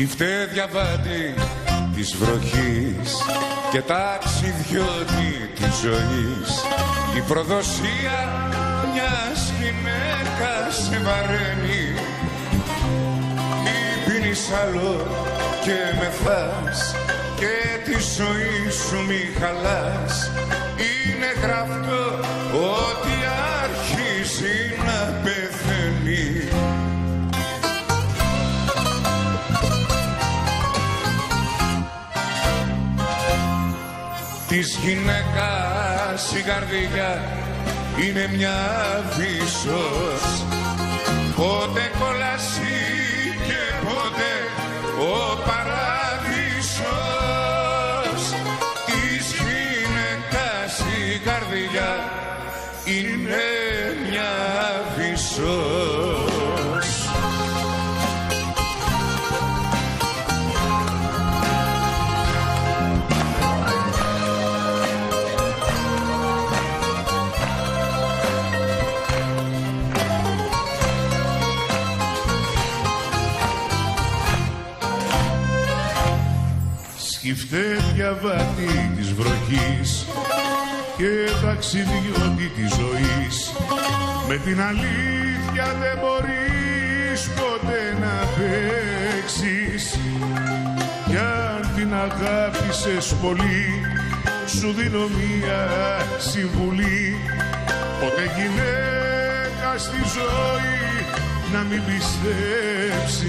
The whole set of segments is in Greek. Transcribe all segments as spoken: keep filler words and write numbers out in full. Σκυφτέ διαβάτη της βροχής και ταξιδιώτη της ζωής, η προδοσία μιας γυναίκας σε βαραίνει. Μη πίνεις άλλο και μεθάς και τη ζωή σου μη χαλάς. Είναι γραφτό ότι αρχίζει να πεθαίνει. Της γυναίκας η καρδιά είναι μια βίσος, πότε κολασί και πότε ο παράδεισος. Της γυναίκας η καρδιά είναι μια βίσος. Σκυφτέ διαβάτη της βροχής και ταξιδιώτη της ζωής, με την αλήθεια δεν μπορείς ποτέ να παίξεις. Κι αν την αγάπησες πολύ, σου δίνω μία συμβουλή, ποτέ γυναίκα στη ζωή να μην πιστέψεις.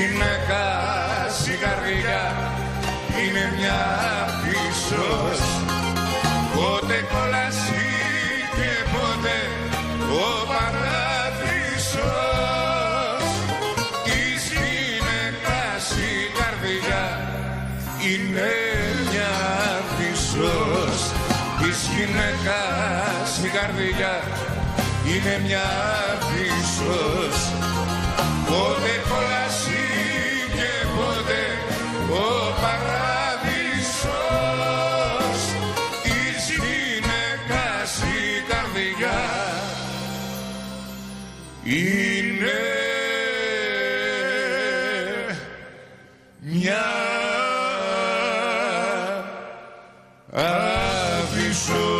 Γυναίκας η καρδιά είναι μια πίσος, πότε κολασί και πότε ο παράδεισος. Της γυναίκας η καρδιά είναι μια πίσος. Της γυναίκας η καρδιά είναι μια πίσος, πότε κολασί και πότε ο παράδεισος. Της γυναίκας η καρδιά είναι μια άβυσσο.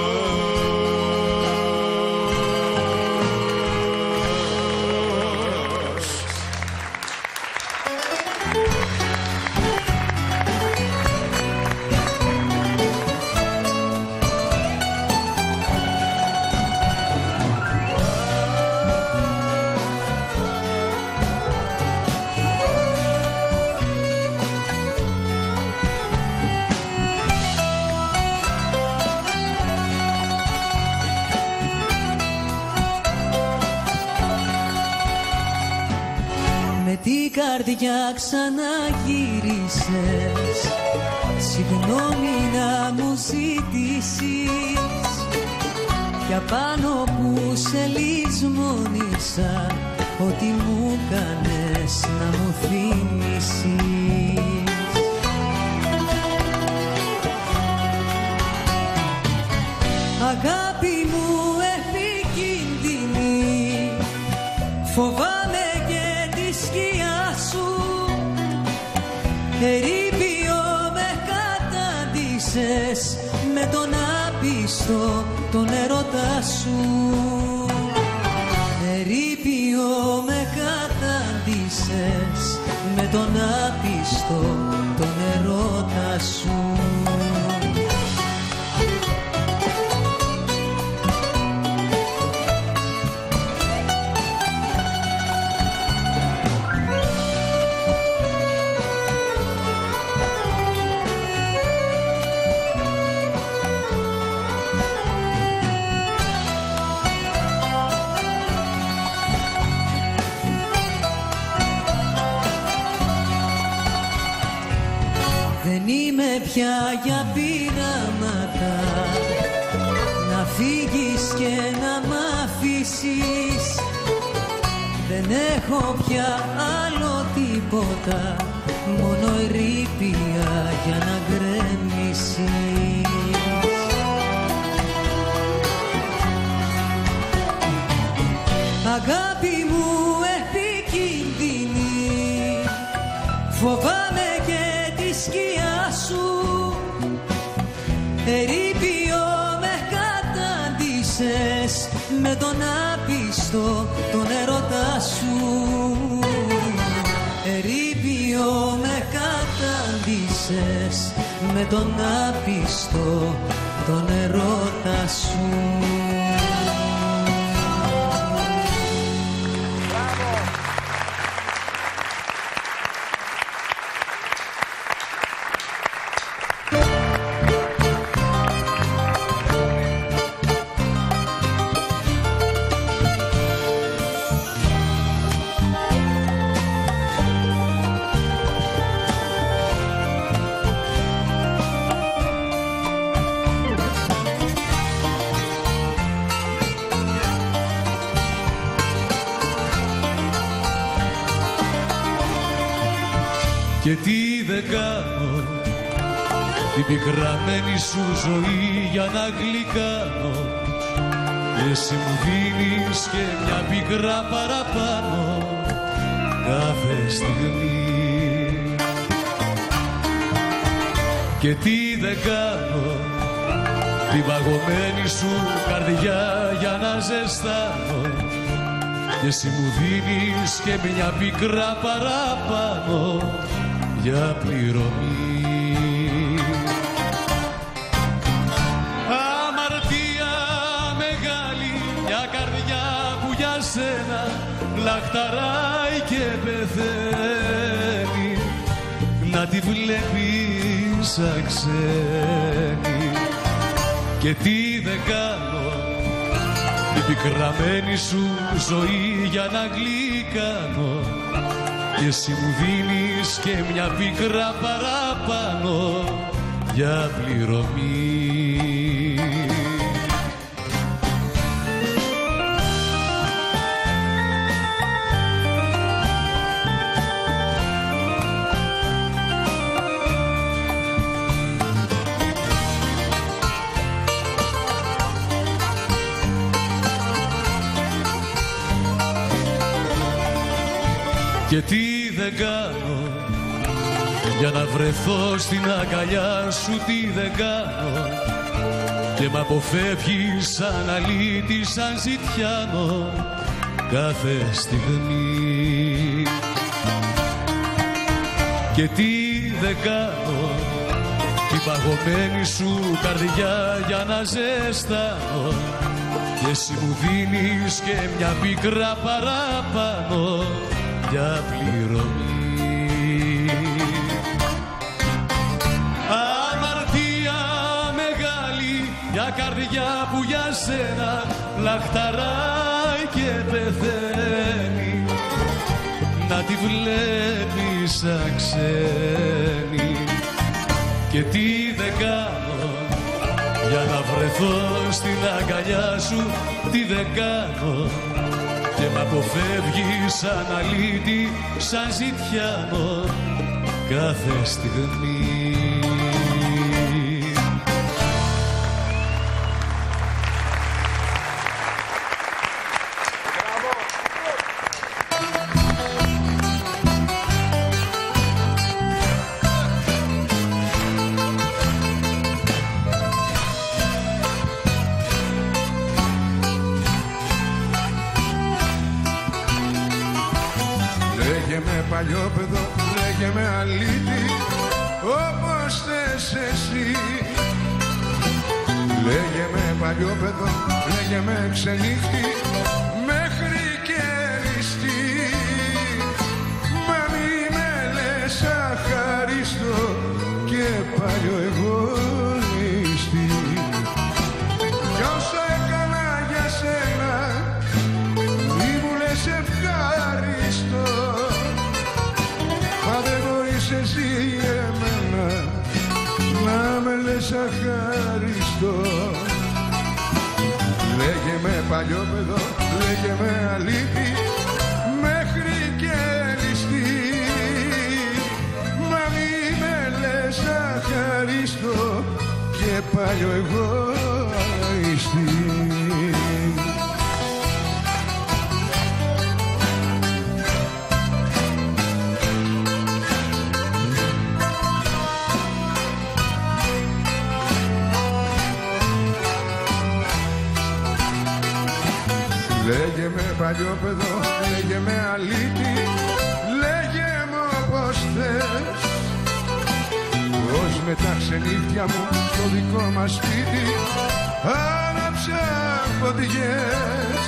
Καρδιά ξαναγύρισες, συγγνώμη να μου ζητήσεις, κι απάνω που σε λησμόνησα, ότι μου κάνες να μου θυμίσεις. Αγάπη μου επικίνδυνη, φοβάμαι και τη σκιά σου, ερήπιο με κατάντησες με τον άπιστο τον ερωτά σου. Ερήπιο με κατάντησες με τον άπιστο τον ερωτά σου. Για πειράματα να φύγεις και να μ' αφήσεις, δεν έχω πια άλλο τίποτα, μόνο ερήπια για να γκρεμίσεις. σκιά σου. Ερείπιο με κατάντησες με τον άπιστο τον ερωτά σου. Ερείπιο με κατάντησες με τον άπιστο τον ερωτά σου. Και τι δεν κάνω την πικραμένη σου ζωή για να γλυκάνω. Εσύ μου δίνεις και μια πικρά παραπάνω κάθε στιγμή. Και τι δεν κάνω την παγωμένη σου καρδιά για να ζεστάνω. Και εσύ μου δίνεις και μια πικρά παραπάνω για πληρωμή. Αμαρτία μεγάλη, μια καρδιά που για σένα λαχταράει και πεθαίνει, να τη βλέπεις σαν ξένη. Και τι δεν κάνω την πικραμένη σου ζωή για να γλυκάνω. Και εσύ μου δίνεις και μια πικρά παραπάνω για πληρωμή. Και τι δεν κάνω για να βρεθώ στην αγκαλιά σου, τι δεν κάνω. Και μ' αποφεύγεις σαν αλήτη, σαν ζητιάνο κάθε στιγμή. Και τι δεν κάνω την παγωμένη σου καρδιά για να ζεστάνω. Και εσύ μου δίνεις και μια πικρά παραπάνω για πληρωμή. Αμαρτία μεγάλη, μια καρδιά που για σένα λαχταράει και πεθαίνει, να τη βλέπεις σαν ξένη. Και τι δεν κάνω για να βρεθώ στην αγκαλιά σου, τι δεν κάνω. Και μ' αποφεύγει σαν αλήτη, σαν ζητιάνο κάθε στιγμή. παλιόπαιδο, λέγε με αλήτη, λέγε μου όπως θες. Ως με τα ξενύχτια μου στο δικό μας σπίτι άναψα φωτιές.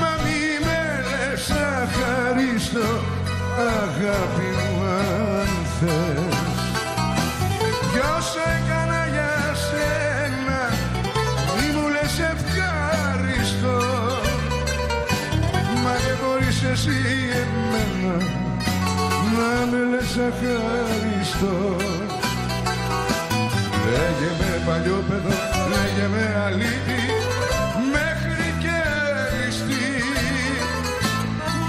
Μα μη με λες αχαρίστο, αγάπη μου αν θες. Κι όσα έκανα για σένα, μη μου λες ευχαριστώ. Μα δεν μπορείς εσύ εμένα να με λες ευχαριστώ. Λέγε με παλιό παιδό, λέγε με αλήτη, μέχρι και ληστή.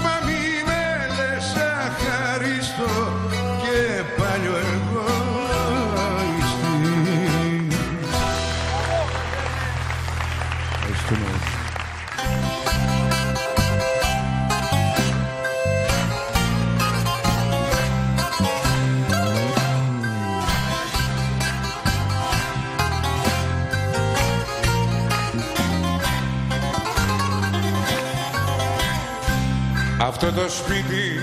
Μα μη με λες ευχαριστώ και παλιό εγωιστή. Ευχαριστούμε. Αυτό το σπίτι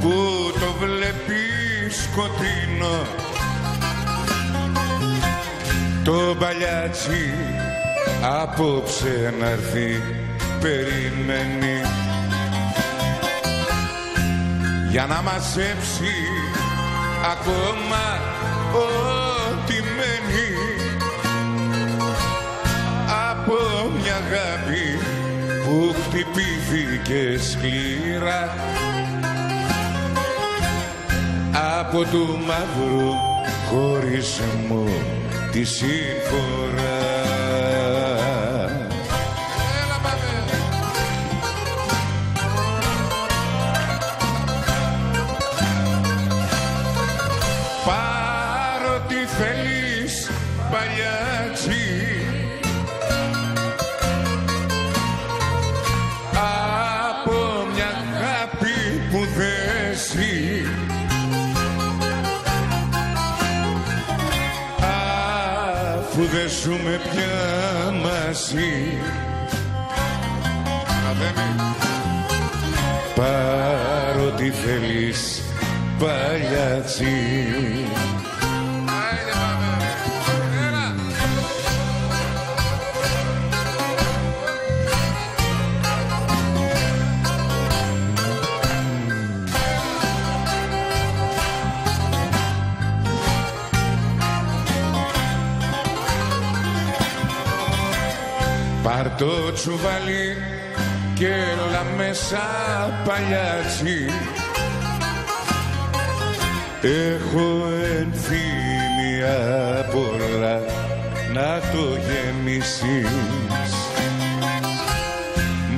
που το βλέπεις σκοτεινό, το παλιάτσι απόψε να έρθει περιμένει για να μαζέψει ακόμα ό,τι μένει από μια αγάπη που χτυπήθηκε σκληρά από του μαύρου χωρισμού τη συμφορά. Παρότι θέλεις παλιάτσι, αφού δεν ζούμε πια μαζί, παρότι θέλεις παλιάτσι. Πάρ' το τσουβάλι και έλα μέσα παλιάτσι, έχω ενθύμια πολλά να το γεμίσεις.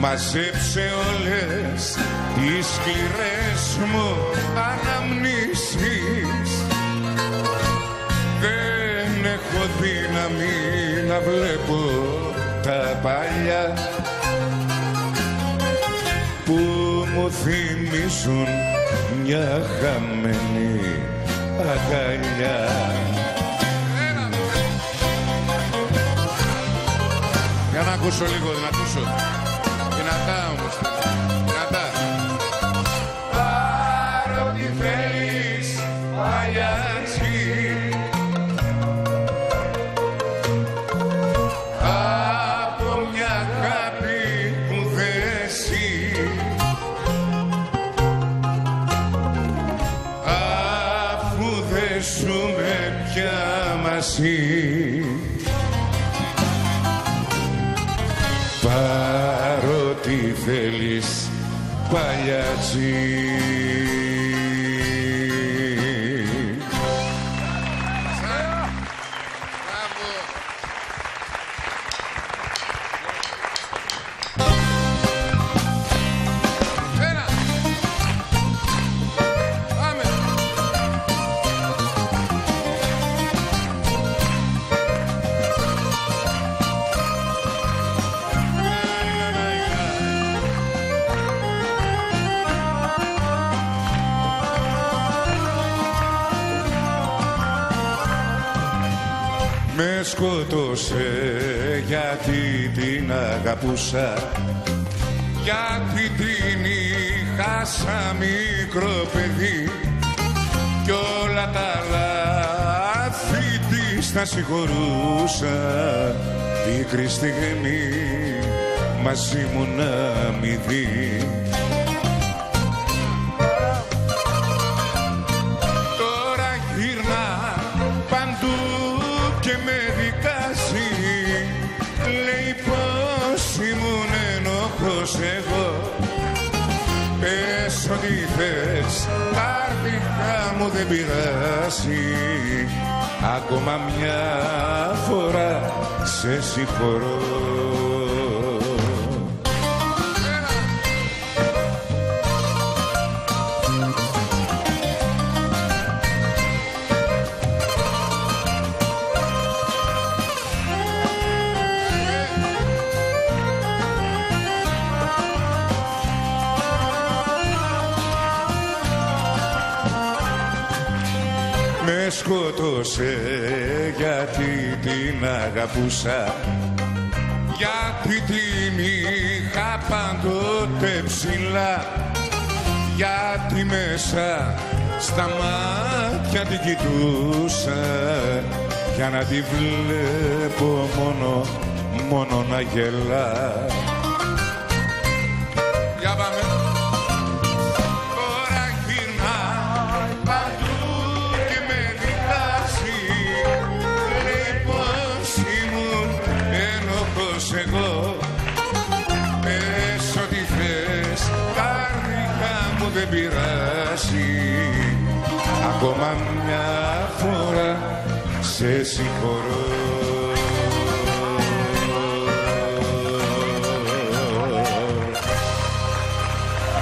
Μαζέψε όλες τις σκληρές μου αναμνήσεις. Δεν έχω δύναμη να βλέπω τα παλιά που μου θυμίζουν μια χαμένη αγκαλιά. Ένα. Για να ακούσω λίγο, δυνατούσω, δυνατά όμως, δυνατά. Παρότι θέλεις παλιάτσι, ζούμε πια μαζί, παρότι θέλεις παλιάτσι. Με σκότωσε γιατί την αγαπούσα, γιατί την είχα σαν μικρό παιδί κι όλα τα λάθη της τα συγχωρούσα. Πίκρη στιγμή μαζί μου να μη δει. Τώρα γυρνά παντού και με δικάζει. Λέει πως ήμουν ενόχος εγώ. Πες ό,τι θες, αρνητικά μου δεν πειράζει. Ακόμα μια φορά σε συγχωρώ. Με σκότωσε γιατί την αγαπούσα, γιατί την είχα πάντοτε ψηλά, γιατί μέσα στα μάτια την κοιτούσα για να τη βλέπω μόνο, μόνο να γελά. Για πάμε. Εγώ πες ό,τι θες, καρδιά μου δεν πειράζει. Ακόμα μια φορά σε συγχωρώ.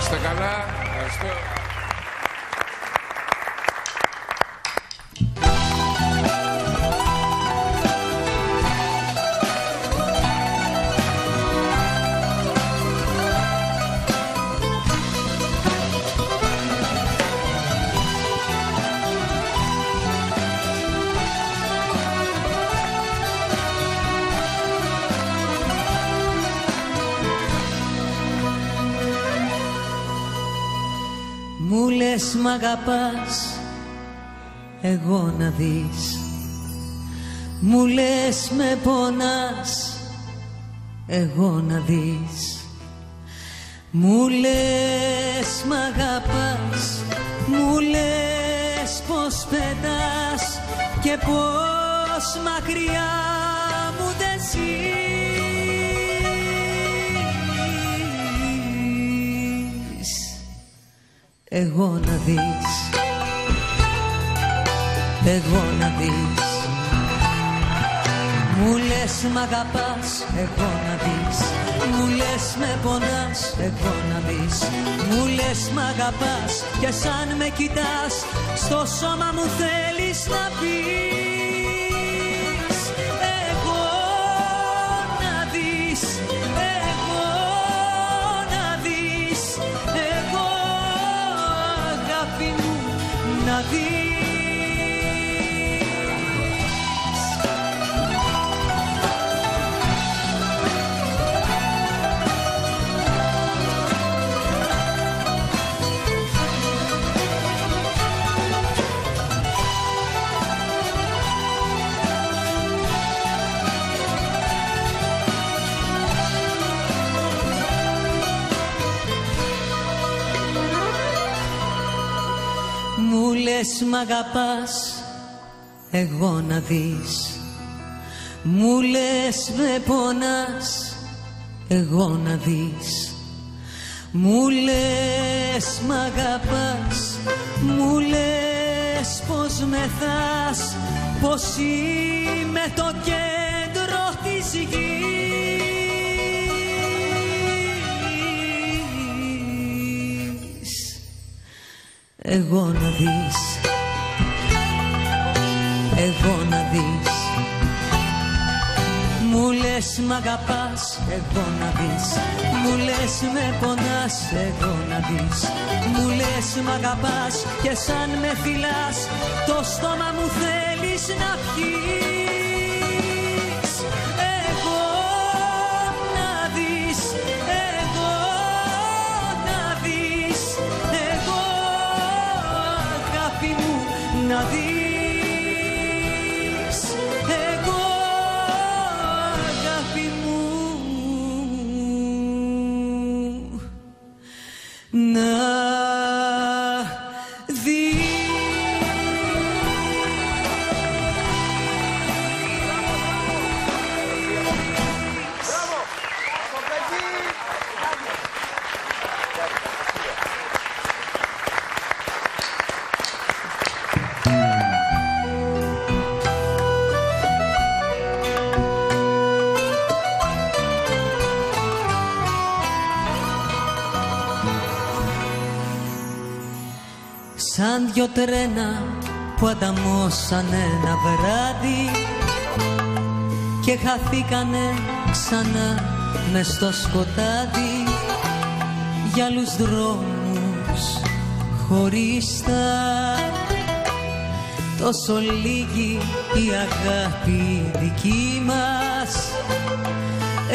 Είστε καλά, ευχαριστώ. Μου λες μ' αγαπάς, εγώ να δεις. Μου λες με πονάς, εγώ να δεις. Μου λες μ' αγαπάς, μου λες πως πετάς και πως μακριά μου δεν ζεις. Εγώ να δεις, εγώ να δεις. Μου λες μ' αγαπάς, εγώ να δεις. Μου λες με πονάς, εγώ να δεις. Μου λες μ' αγαπάς και σαν με κοιτάς στο σώμα μου θέλεις να πεις. Εγώ να δεις, εγώ να δεις. Να δεις. Μου λες μ' αγαπάς, εγώ να δεις. Μου λες με πονάς, εγώ να δεις. Μου λες μ' αγαπάς, μου λες πως με θας, πως είμαι το κέντρο της γης. Εγώ να δεις, εγώ να δεις. Μου λες μ' αγαπάς, εγώ να δεις. Μου λες με πονάς, εγώ να δεις. Μου λες μ' αγαπάς και σαν με φιλάς το στόμα μου θέλεις να πιείς. Εγώ να δεις, εγώ δυο τρένα που ανταμώσαν ένα βράδυ και χαθήκανε ξανά μες στο σκοτάδι για άλλους δρόμους χωρίστα. Τόσο λίγη η αγάπη δική μας,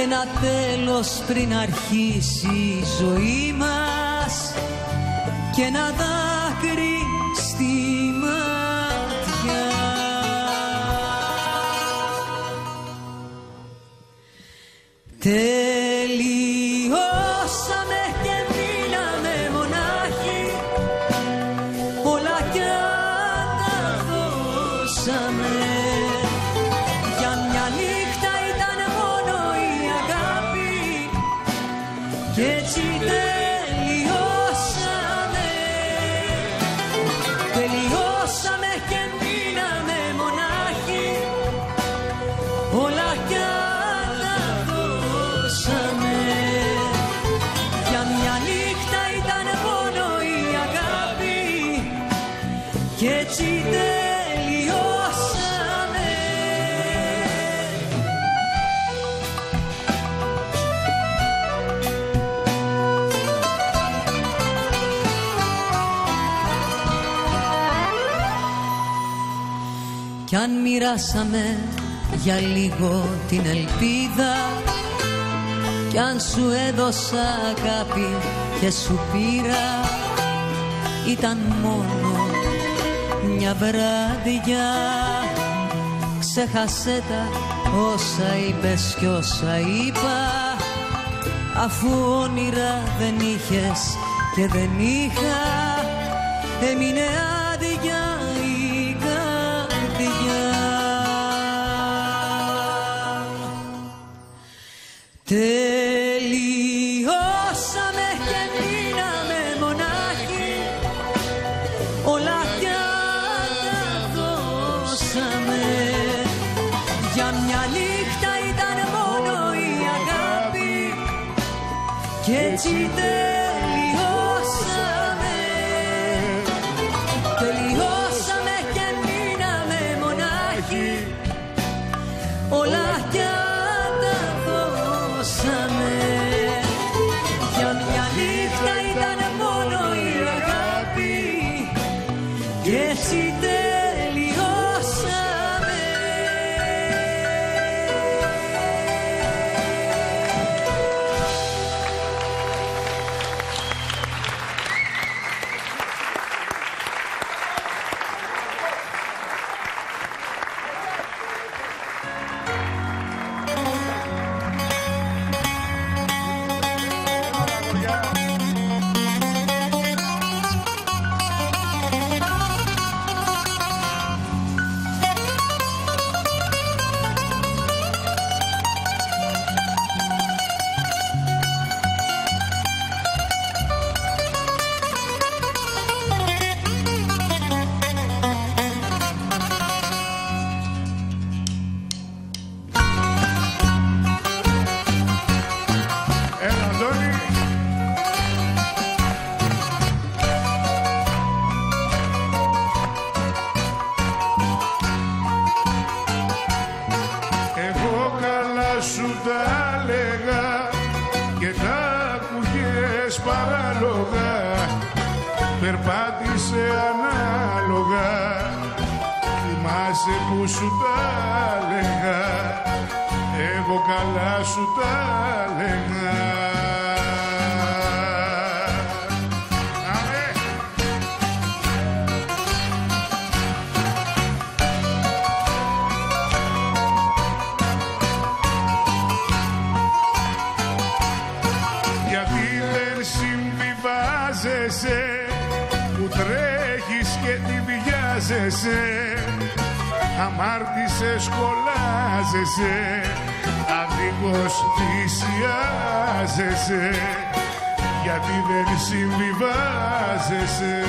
ένα τέλος πριν αρχίσει η ζωή μας και ένα δάκρυ στη μάτια. Τελειώσαμε και μείναμε μονάχοι, όλα κι αναδώσαμε. Για μια νύχτα ήταν μόνο η αγάπη κι έτσι τελειώσαμε. Τελειώσαμε και μείναμε μονάχοι, όλα κι αναδώσαμε. Για μια νύχτα ήταν μόνο η αγάπη κι έτσι τελειώσαμε. Κι αν μοιράσαμε για λίγο την ελπίδα, κι αν σου έδωσα αγάπη και σου πήρα, ήταν μόνο μια βράδια. Ξέχασέ τα όσα είπες κι όσα είπα, αφού όνειρα δεν είχες και δεν είχα, έμεινε άδεια. Τελειώσαμε και μείναμε μονάχοι, όλα κι αναδώσαμε. Για μια νύχτα ήταν μόνο η αγάπη κι έτσι τελειώσαμε. Τελειώσαμε και μείναμε μονάχοι, όλα κι αναδώσαμε. Για μια νύχτα ήταν μόνο η αγάπη και έτσι τελειώσαμε. Περπάτησε ανάλογα, θυμάσαι που σου τα έλεγα, εγώ καλά σου τα έλεγα. Άμε. Γιατί δεν συμβιβάζεσαι, τρέχεις και τη βιάζεσαι, αμάρτησες, κολλάζεσαι, αδίκως θυσιάζεσαι, γιατί δεν συμβιβάζεσαι.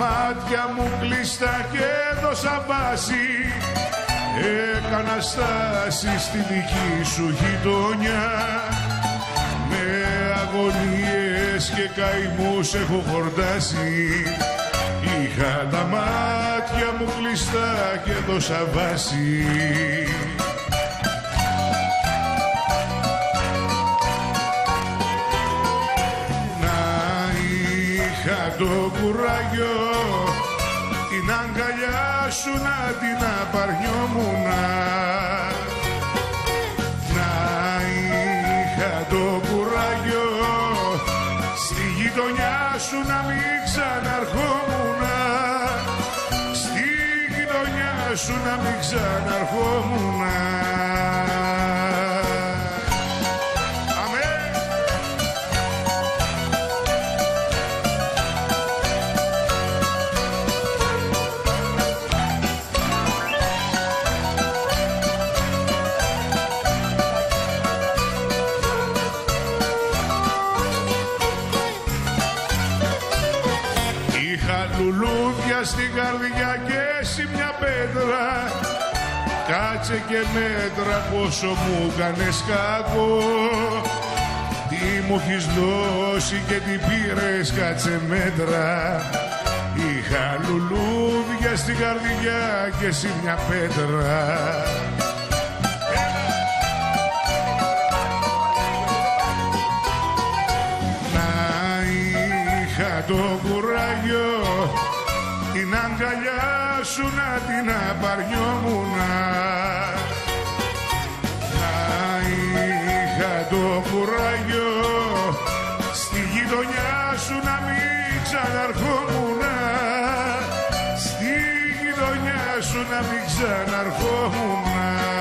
μάτια μου κλειστά και έδωσα βάση. Έκανα στάση στη δική σου γειτονιά. Με αγωνίες και καημούς έχω χορτάσει. Είχα τα μάτια μου κλειστά και έδωσα βάση. Το κουράγιο την αγκαλιά σου να την απαρνιόμουνα. Να είχα το κουράγιο στη γειτονιά σου να μην ξαναρχόμουνα. Στη γειτονιά σου να μην ξαναρχόμουνα. Στην καρδιά και εσύ μια πέτρα. Κάτσε και μέτρα πόσο μου κάνες κακό. Τι μου έχεις δώσει και τι πήρες, κάτσε μέτρα. Είχα λουλούδια στην καρδιά και εσύ μια πέτρα. Να είχα το κουράγιο την αγκαλιά σου να την απαρνιόμουνα. Να είχα το κουράγιο στη γειτονιά σου να μην ξαναρχόμουνα. Στη γειτονιά σου να μην ξαναρχόμουνα.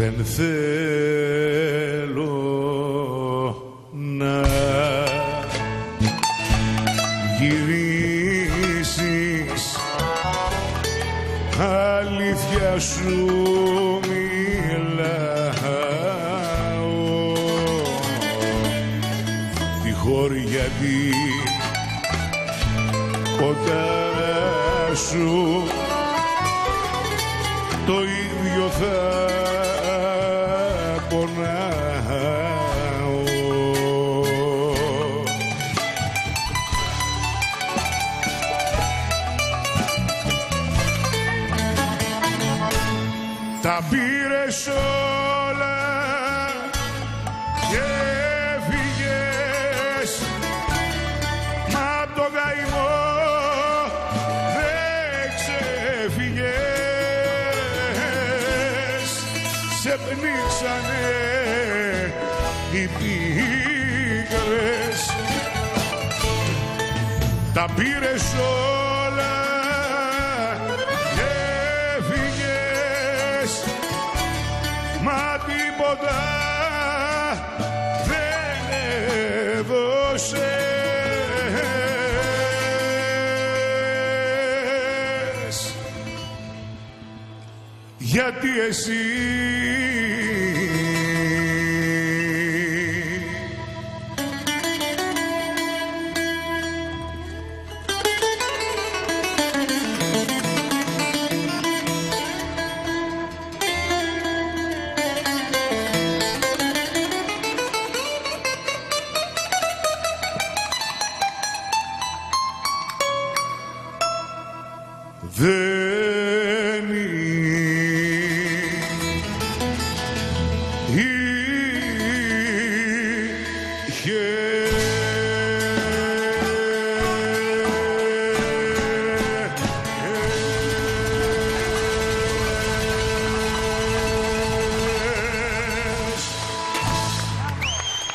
Δεν θέλω να γυρίσεις, αλήθεια σου μιλάω, τη χώρη γιατί κοντά σου το ίδιο θα πονάω. Τα πήρες όλα και έφυγες, μα απ' τον καημό δεν ξεφύγες. Σε πνίξανε οι πίκρες. Τα πήρες όλα και έφυγες, μα τίποτα δεν έδωσες. Γιατί εσύ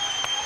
δεν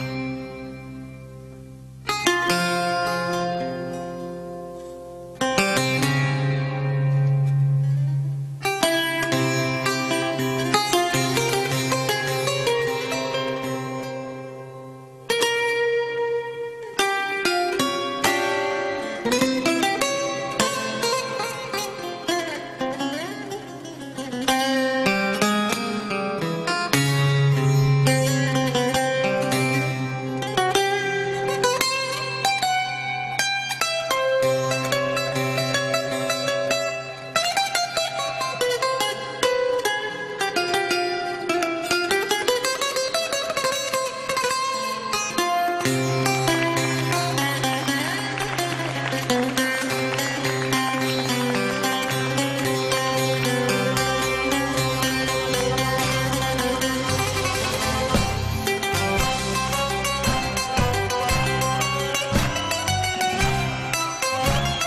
είχες.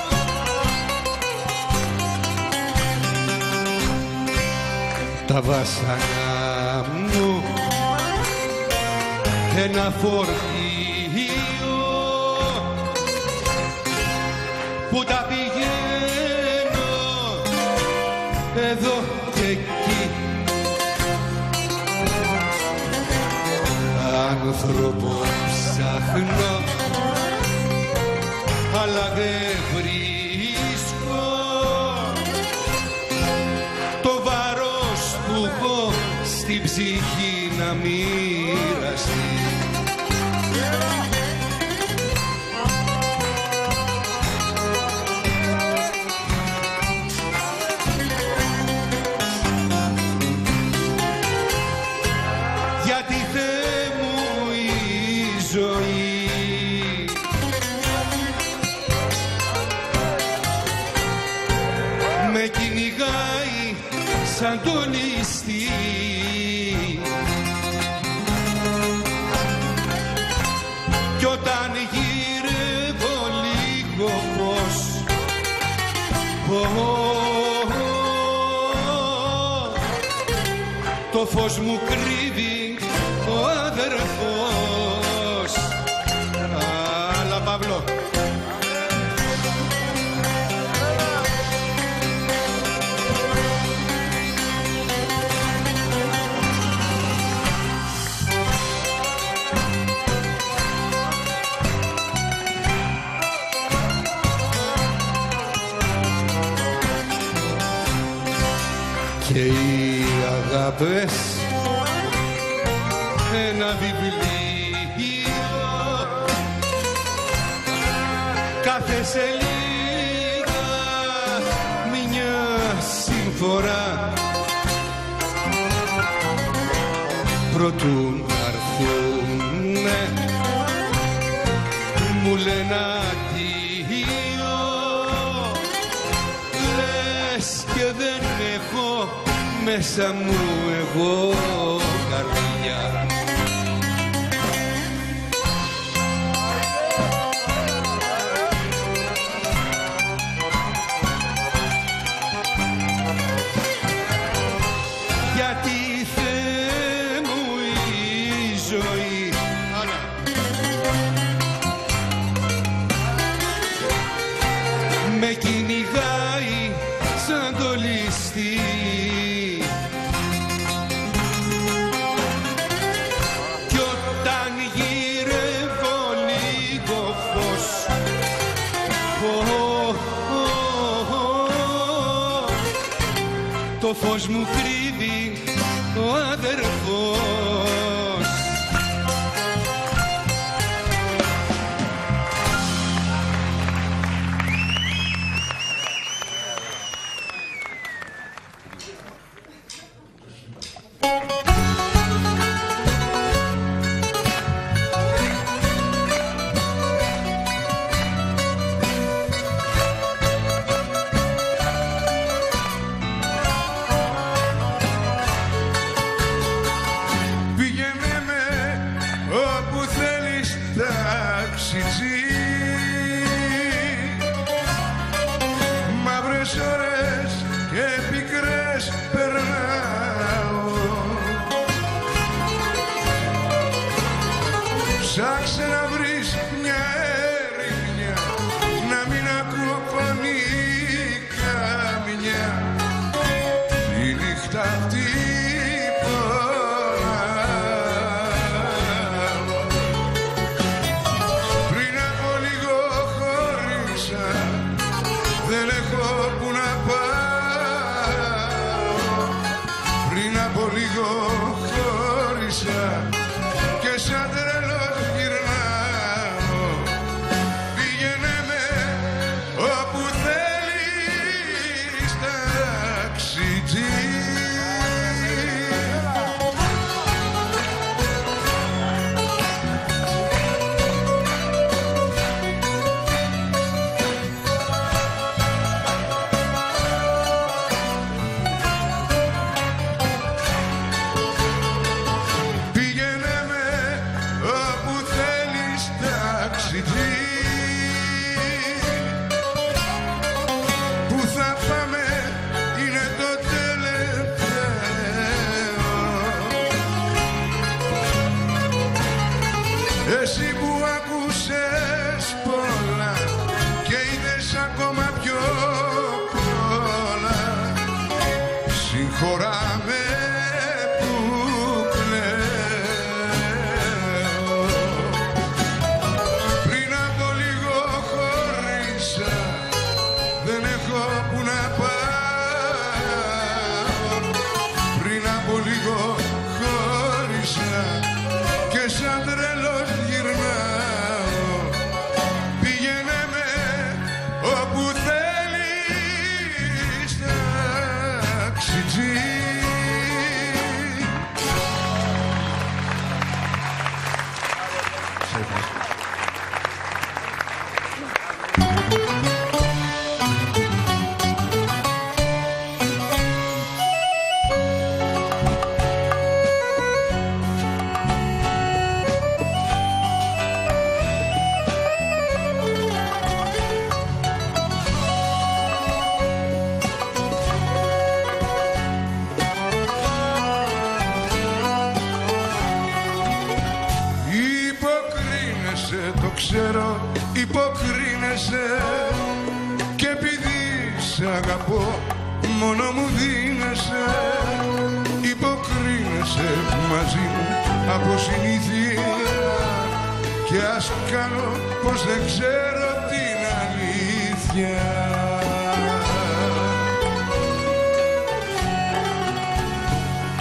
Τα βάσανα μου ένα φορτίο που τα πηγαίνω εδώ και εκεί. Άνθρωπο ψάχνω αλλά δεν βρίσκω. Στην ψυχή να μοιραστεί. Γιατί Θεέ μου η ζωή με κυνηγάει σαν τον ληστή. Κι όταν γυρεύω λίγο πως το φως μου κρύβει ο αδερφός. στρατές, ένα βιβλίο, κάθε σελίδα μια συμφορά, προτού αρθούνε μου λένε αντίο, λες και δεν έχω μέσα μου εγώ καρδιά. Το φως μου κρύβει ο αδερφός.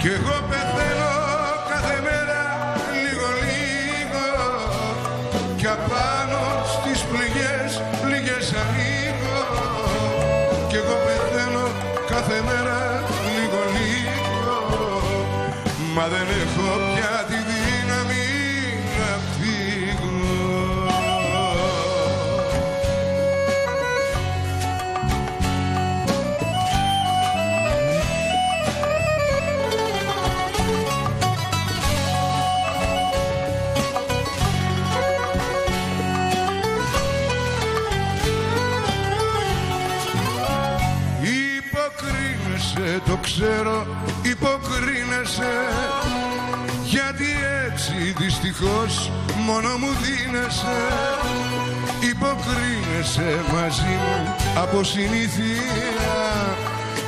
Και εγώ πάνω στις πληγές, πληγές ανοίγω κι εγώ πεθαίνω κάθε μέρα λίγο λίγο, μα δεν έχω πια τη δύναμη να φύγω. Το ξέρω, υποκρίνεσαι, γιατί έτσι δυστυχώς μόνο μου δίνεσαι. Υποκρίνεσαι μαζί μου από συνήθεια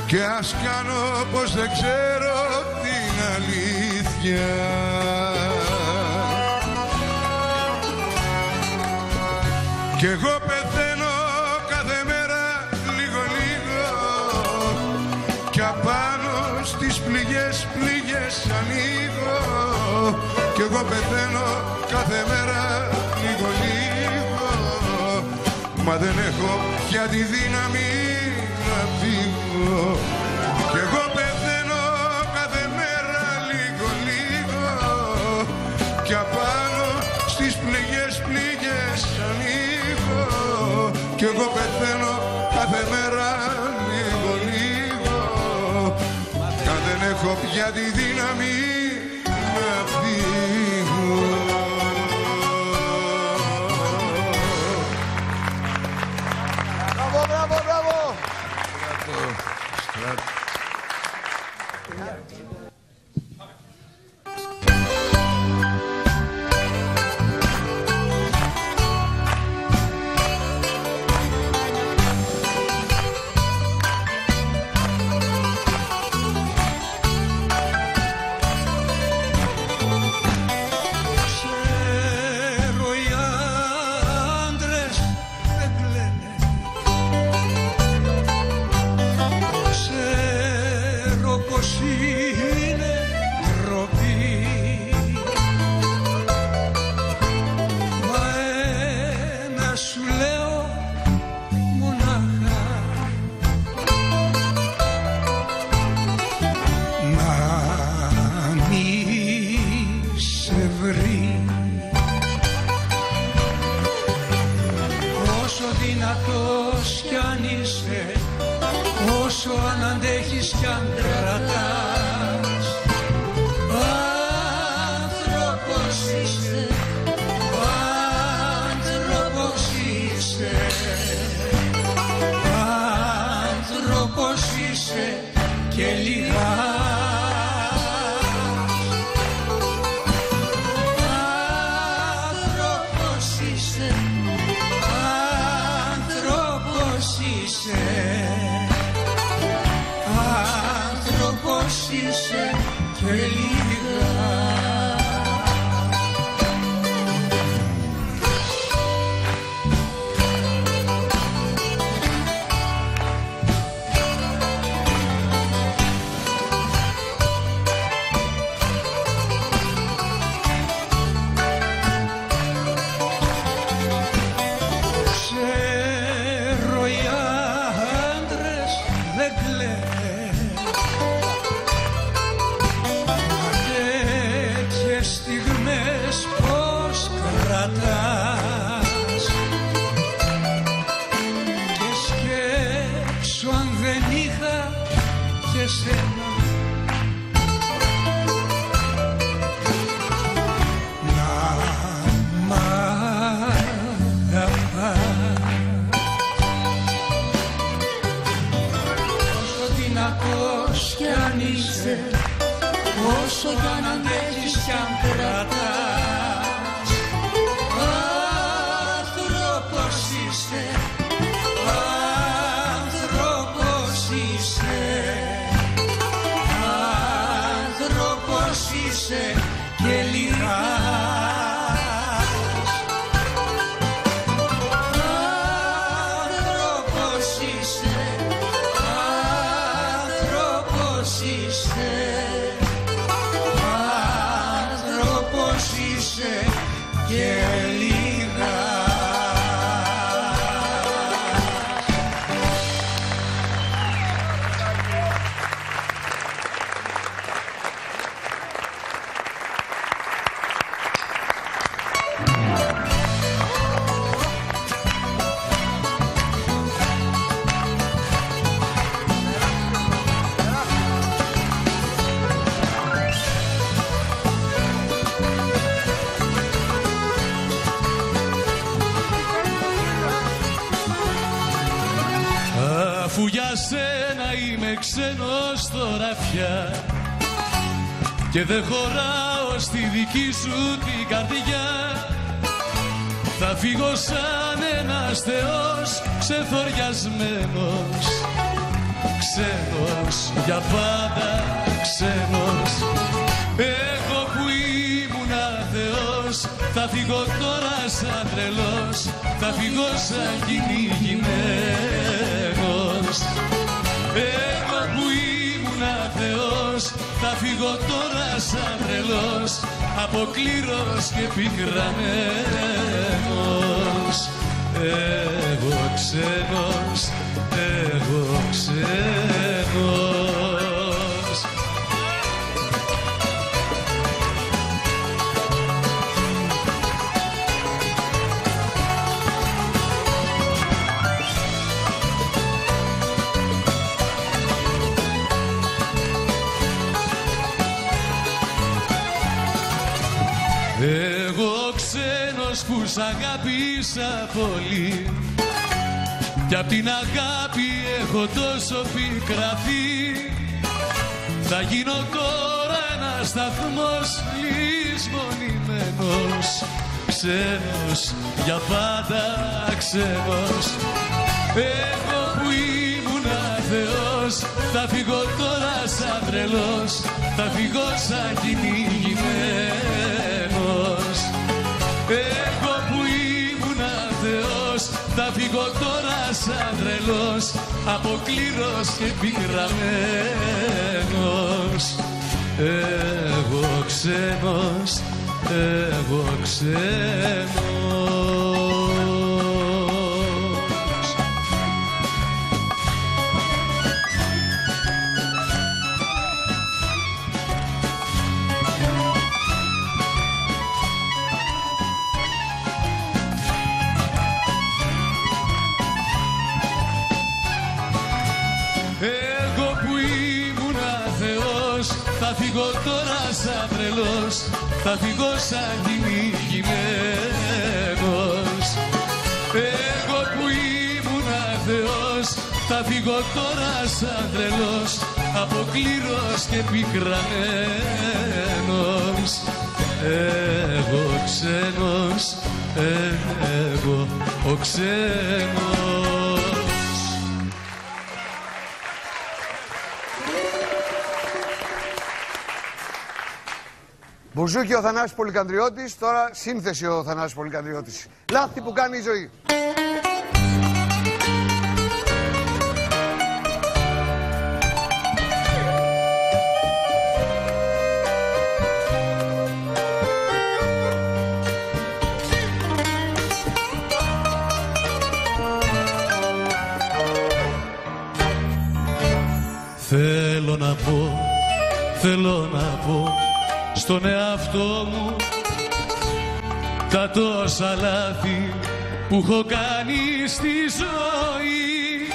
και ας κάνω πως δεν ξέρω την αλήθεια. Κι εγώ πεθαίνω κάθε μέρα λίγο λίγο κι απάνω στις πληγές, πληγές ανοίγω κι εγώ πεθαίνω κάθε μέρα λίγο λίγο, μα δεν έχω πια τη δύναμη να φύγω. Κι εγώ πεθαίνω κάθε μέρα λίγο λίγο κι απάνω στις πληγές, πληγές ανοίγω κι εγώ πεθαίνω κάθε μέρα λίγο λίγο, δεν έχω πια τη δύναμη να φύγω. Μπράβο, μπράβο, μπράβο. Είσαι άνθρωπος, είσαι. ξένος τώρα πια και δεν χωράω στη δική σου την καρδιά. Θα φύγω σαν ένας θεός ξεθοριασμένος, ξένος για πάντα, ξένος. Εγώ που ήμουνα θεός θα φύγω τώρα σαν τρελός, θα φύγω σαν κυνηγημένος. Εγώ που ήμουνα θεός θα φύγω τώρα σαν τρελός, από κλήρος και πικραμένος. Εγώ ξένος, εγώ ξένος. Εγώ ξένος που σ' αγάπησα πολύ κι απ' την αγάπη έχω τόσο πικραθεί. Θα γίνω τώρα ένας σταθμός λησμονημένος, ξένος για πάντα, ξένος. Εγώ που ήμουνα θεός θα φύγω τώρα σαν τρελός, θα φύγω σαν κυνηγημένος. Εγώ που ήμουνα θεός θα φύγω τώρα σαν τρελός, από κλήρος και πικραμένος. Εγώ ξένος, εγώ ξένος. Θα φύγω τώρα σαν τρελός, θα φύγω σαν κυνηγημένος. Εγώ που ήμουνα θεός θα φύγω τώρα σαν τρελός, από κλήρος και πικραμένος. Εγώ ξένος, εγώ ο ξένος. Μπουζούκι ο Θανάσης Πολυκανδριώτης, τώρα σύνθεση ο Θανάσης Πολυκανδριώτης. Λάθη που κάνει η ζωή. Θέλω να πω, θέλω να πω στον εαυτό μου τα τόσα λάθη που έχω κάνει στη ζωή.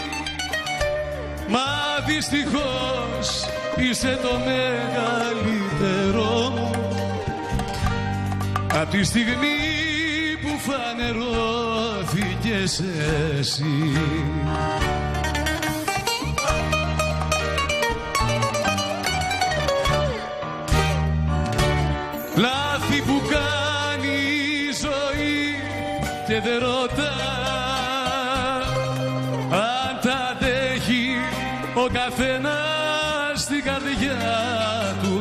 Μα δυστυχώς είσαι το μεγαλύτερό μου, απ' τη στιγμή που φανερώθηκες εσύ. Λάθη που κάνει η ζωή και δεν ρωτά αν τα αντέχει ο καθένας στην καρδιά του,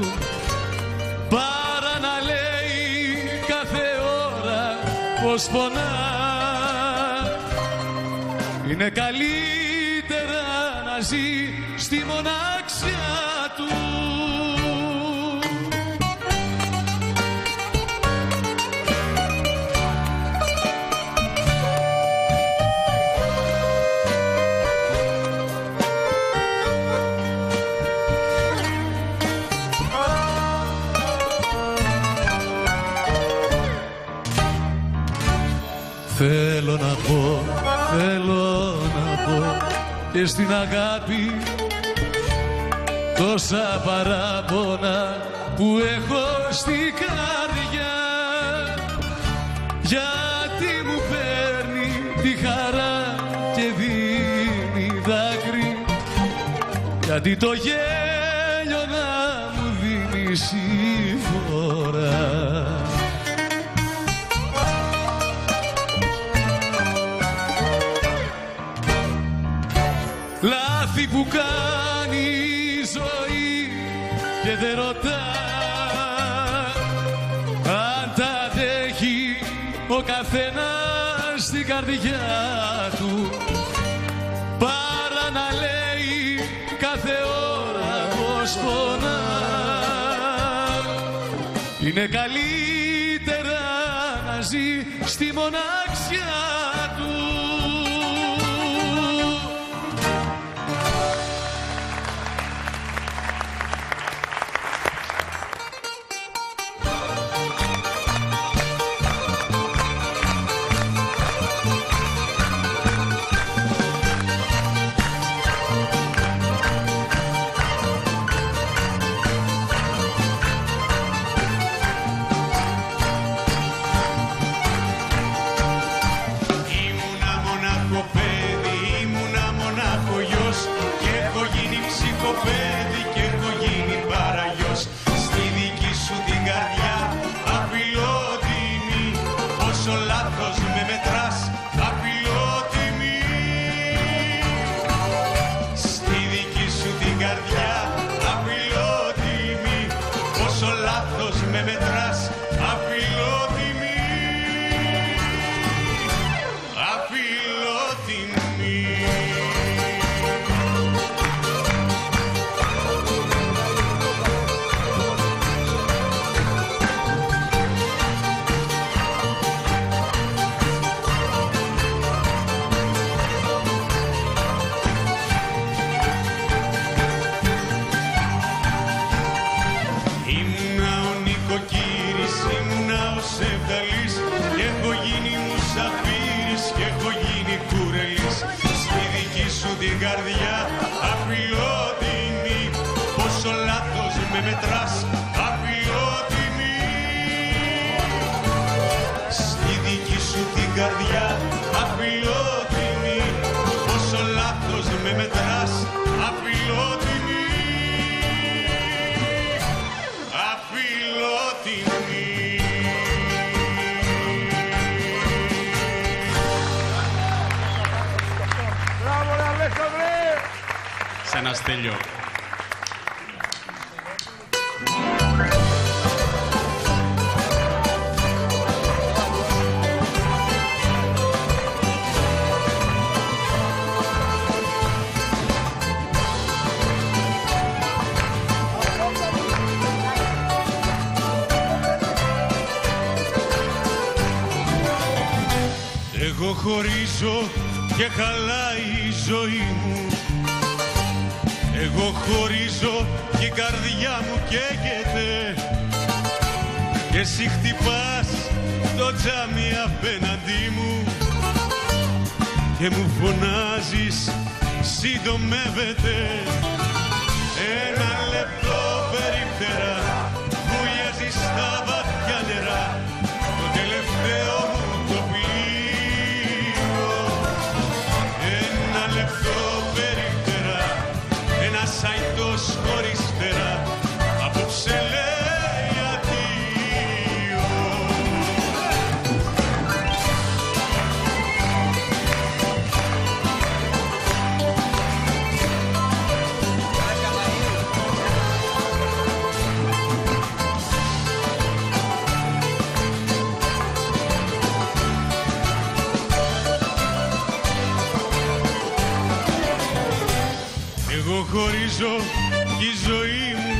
παρά να λέει κάθε ώρα πως πονά. Είναι καλύτερα να ζει στη μοναξιά του. Θέλω να πω, θέλω να πω και στην αγάπη τόσα παράπονα που έχω στην καρδιά. Γιατί μου παίρνει τη χαρά και δίνει δάκρυ, κι αντί το γέλιο να μου δίνεις η φορά. Λάθη που κάνει η ζωή και δεν ρωτά αν τα αντέχει ο καθένας στην καρδιά του, παρά να λέει κάθε ώρα πως πονά. Είναι καλύτερα να ζει στη μοναξιά του. Χωρίζω και χαλάει η ζωή μου. Εγώ χωρίζω και η καρδιά μου καίγεται. Και εσύ χτυπάς το τζάμι απέναντί μου και μου φωνάζεις συντομεύεται. Ένα λεπτό περίπτερα βουλιάζεις στα βαθιά νερά. Το τελευταίο μου το πλήρω. Σαϊτός χωρίς φτερά, απόψε λέει αντίο. Εγώ χωρίζω και η ζωή μου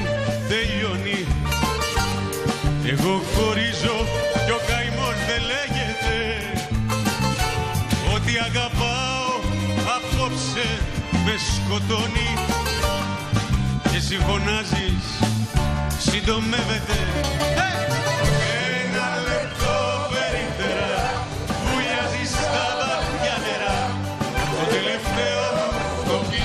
τελειώνει. Εγώ χωρίζω και ο καημός δεν λέγεται. Ό,τι αγαπάω απόψε με σκοτώνει. Και εσύ φωνάζεις, συντομεύεται. Hey! Ένα λεπτό περίπτερα βουλιάζει στα βαθιά νερά. Το τελευταίο το πλήρω.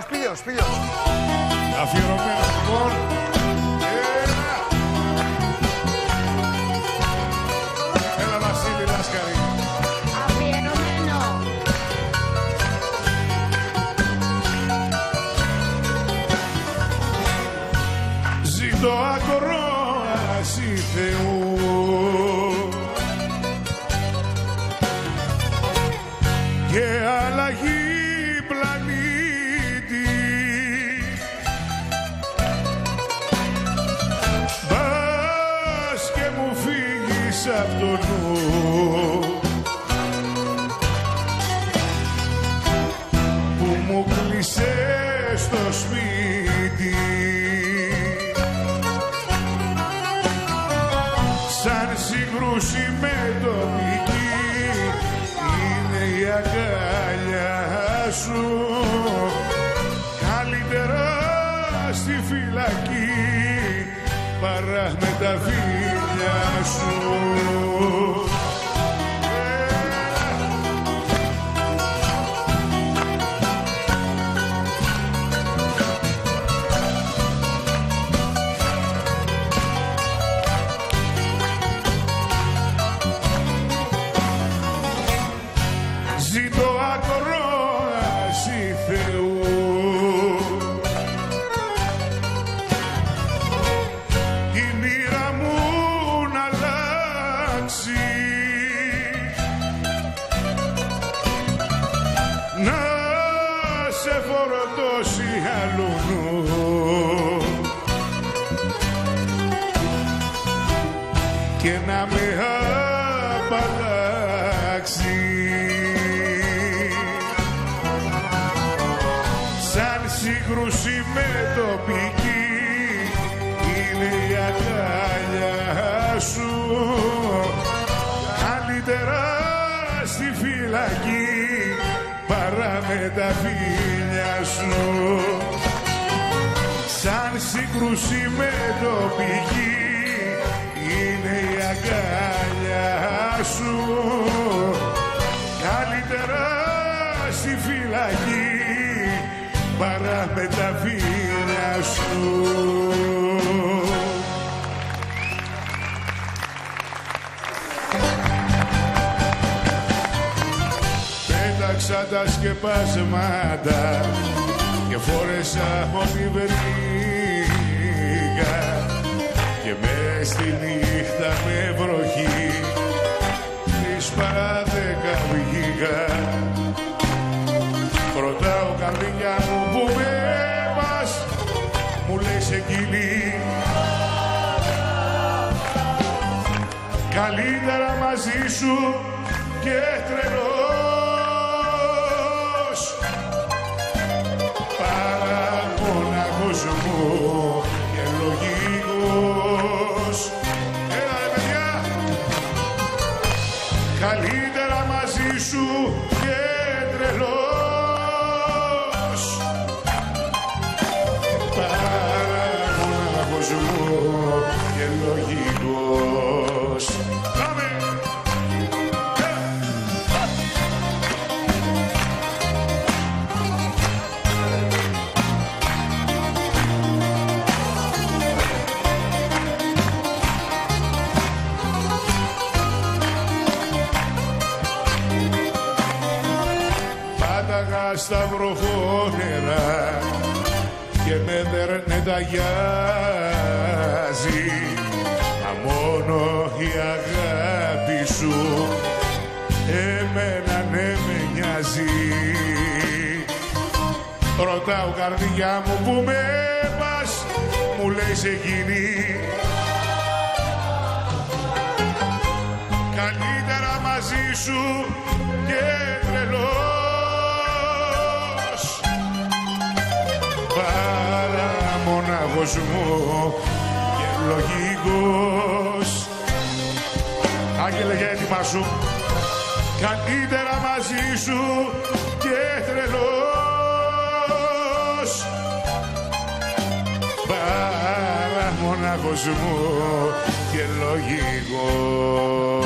ο Σπήλιος, Σπήλιος. Αφιερωμένο λοιπόν. Yeah. Έλα Βασίλη Λάσκαρη. Αφιερωμένο. Ζήτω ακρόαση Θεού. Και αλλαγή πλανήτη. Μπας και μου φύγεις απ' το νου που μου κλείσες στο σπίτι σαν σύγκρουση με το μυκή. Η αγκαλιά σου καλύτερα στη φυλακή παρά με τα φίλια σου. Και να με απαλλάξει σαν σύγκρουση με τοπική είναι η αγκαλιά σου καλύτερα στη φυλακή παρά με τα φίλια σου σαν σύγκρουση με τοπική είναι η αγκαλιά σου καλύτερα στη φυλακή παρά με τα φίλια σου. Πέταξα τα σκεπάσματα και φόρεσα ό,τι βρήκα και μες στη νύχτα με βροχή τις παράδεκα βγήκα. Ρωτάω καρδιά μου που με πας, μου λες εκείνη καλύτερα μαζί σου και τρελός παρά μοναχός μου και λογικός. Έλα ρε παιδιά, καλύτερα μαζί σου και τρελός παρά μοναχός μου και λογικός. Στα βροχόνερα και με δερνε τα γιάζει, μα μόνο η αγάπη σου εμένα ναι με νοιάζει. Ρωτάω καρδιά μου που με πας, μου λες εκείνη καλύτερα μαζί σου και τρελό παρά μονάχος μου και λογικός. Άγγελε για έτοιμα σου, καλύτερα μαζί σου και τρελός παρά μονάχος μου και λογικός.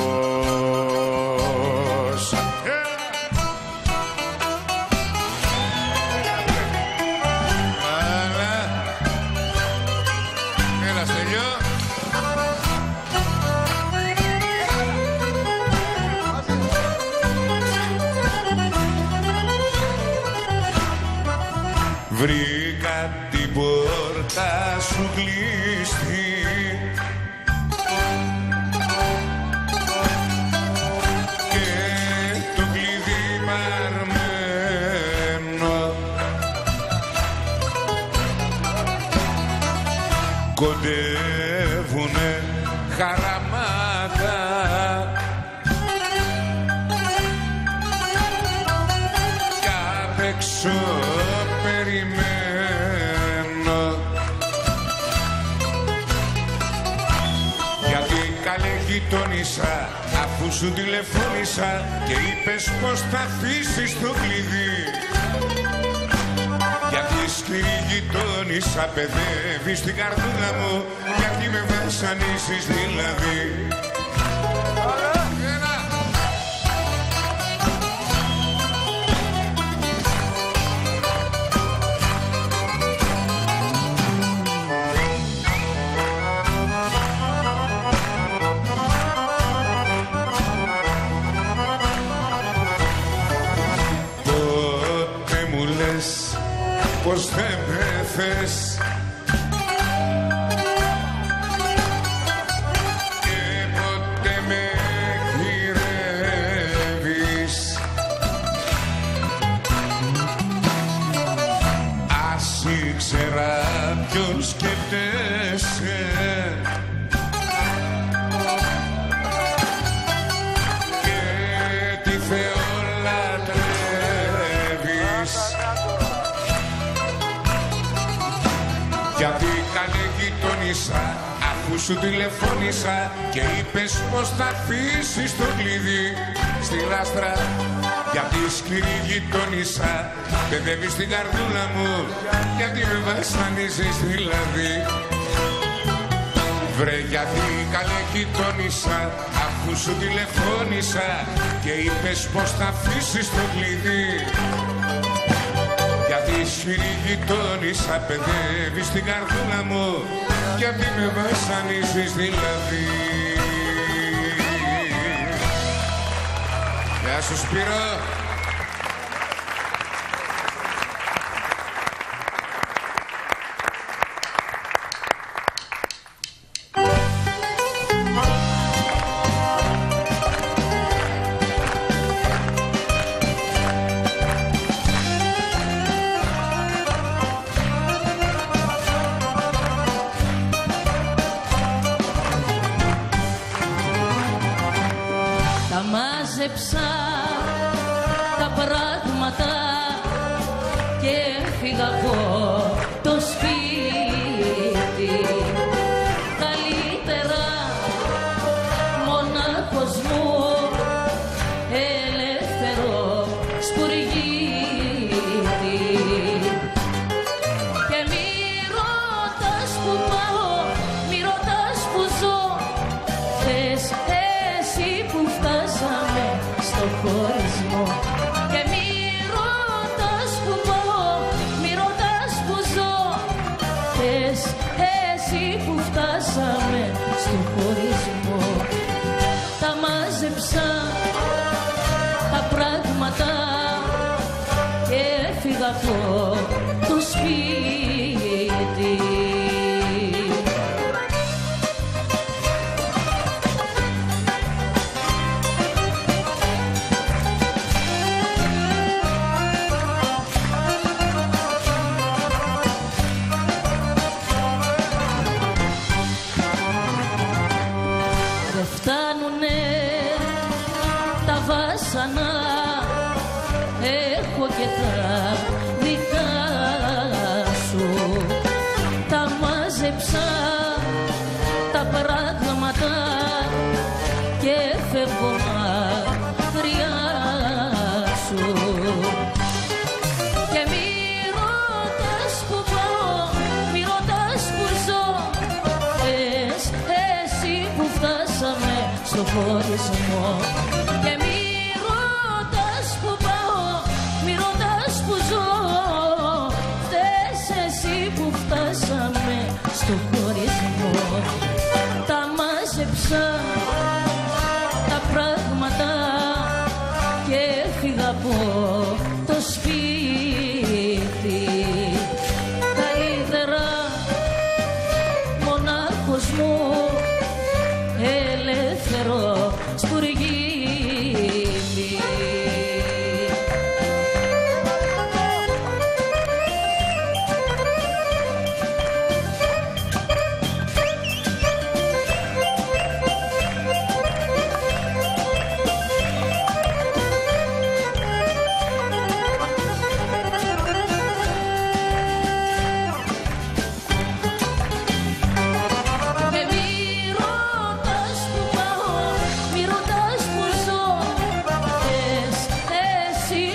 Βρήκα την πόρτα σου κλειστή. Κοντεύουνε χαραμάτα, κι απ' έξω περιμένω, γιατί καλέ γειτόνισσα, αφού σου τηλεφώνησα και είπες πως θα αφήσεις το κλειδί. Γιατί σκληρή γειτόνισσα παιδεύεις την καρδούλα μου, γιατί με βασανίσεις δηλαδή. Πως δεν με θες και ποτέ με γυρεύεις. Ας ήξερα ποιον σκέφτεσαι και τι θεολατρεύεις. Γιατί καλέ γειτόνισσα, αφού σου τηλεφώνησα και είπες πως θα αφήσεις το κλειδί στη λάστρα. Γιατί σκληρή γειτόνισσα, παιδεύεις την καρδούλα μου, γιατί με βασανίζεις δηλαδή. Βρε γιατί καλέ γειτόνισσα, αφού σου τηλεφώνησα και είπες πως θα αφήσεις το κλειδί. Γιατί σφυρή γειτόνισσα, παιδεύεις την καρδούλα μου, γιατί με βασανίζεις δηλαδή. Γεια σου Σπύρο. Μάζεψα τα πράγματα και έφυγα από το σπίτι. Καλύτερα μονάχος μου, ελεύθερο σπουργίτη. Και μη ρωτάς που πάω, μη ρωτάς που ζω, θες εσύ που φτάσαμε στο χωρισμό. Και μη ρωτάς που πάω, μη ρωτάς που ζω, θες εσύ που φτάσαμε στο χωρισμό. Τα μάζεψα τα πράγματα και έφυγα από το σπίτι. Έχω και τα δικά σου. Τα μάζεψα τα πράγματα και φεύγω μακριά σου. Και μη ρωτάς που πάω, μη ρωτάς που ζω, θες εσύ που φτάσαμε στο χωρισμό. Στον χωρισμό τα μάζεψα τα πράγματα και έφυγα από το σπίτι.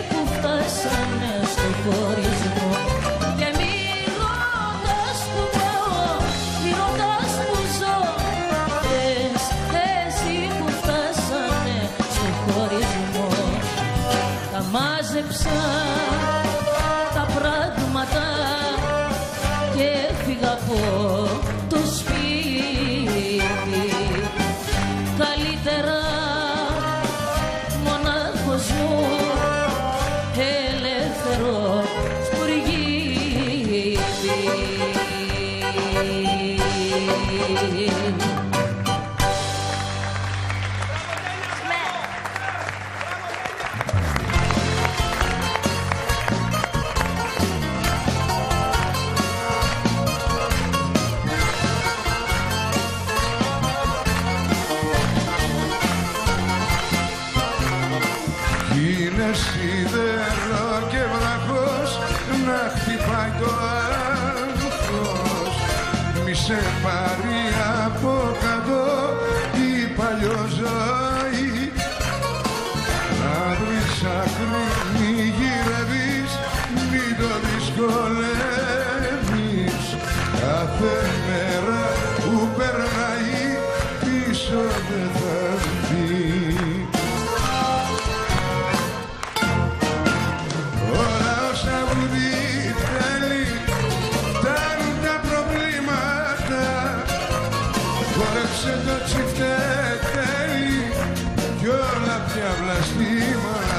που φτάσανε στο χωρισμό. Και μιλώντας που πάω, μιλώντας που ζω, πες εσύ που φτάσανε στο χωρισμό. Τα μάζεψα τα πράγματα και έφυγα από το σπίτι. Καλύτερα μονάχος μου, ελεύθερο σπουργίτη. Είναι σίδερο και βράχος να χτυπάει το άγχος. Μη σε πάρει από κάτω η παλιόζωη. Να βρεις άκρη, μη γυρεύεις, μη το δυσκολεύεις. Κάθε μέρα που περνάει πίσω δεν θα βγει. Όλα όσα βουδί θέλει, κάνουν τα προβλήματα. Χόρεψε το ψυχτέ τέλει κι όλα πια βλαστήματα.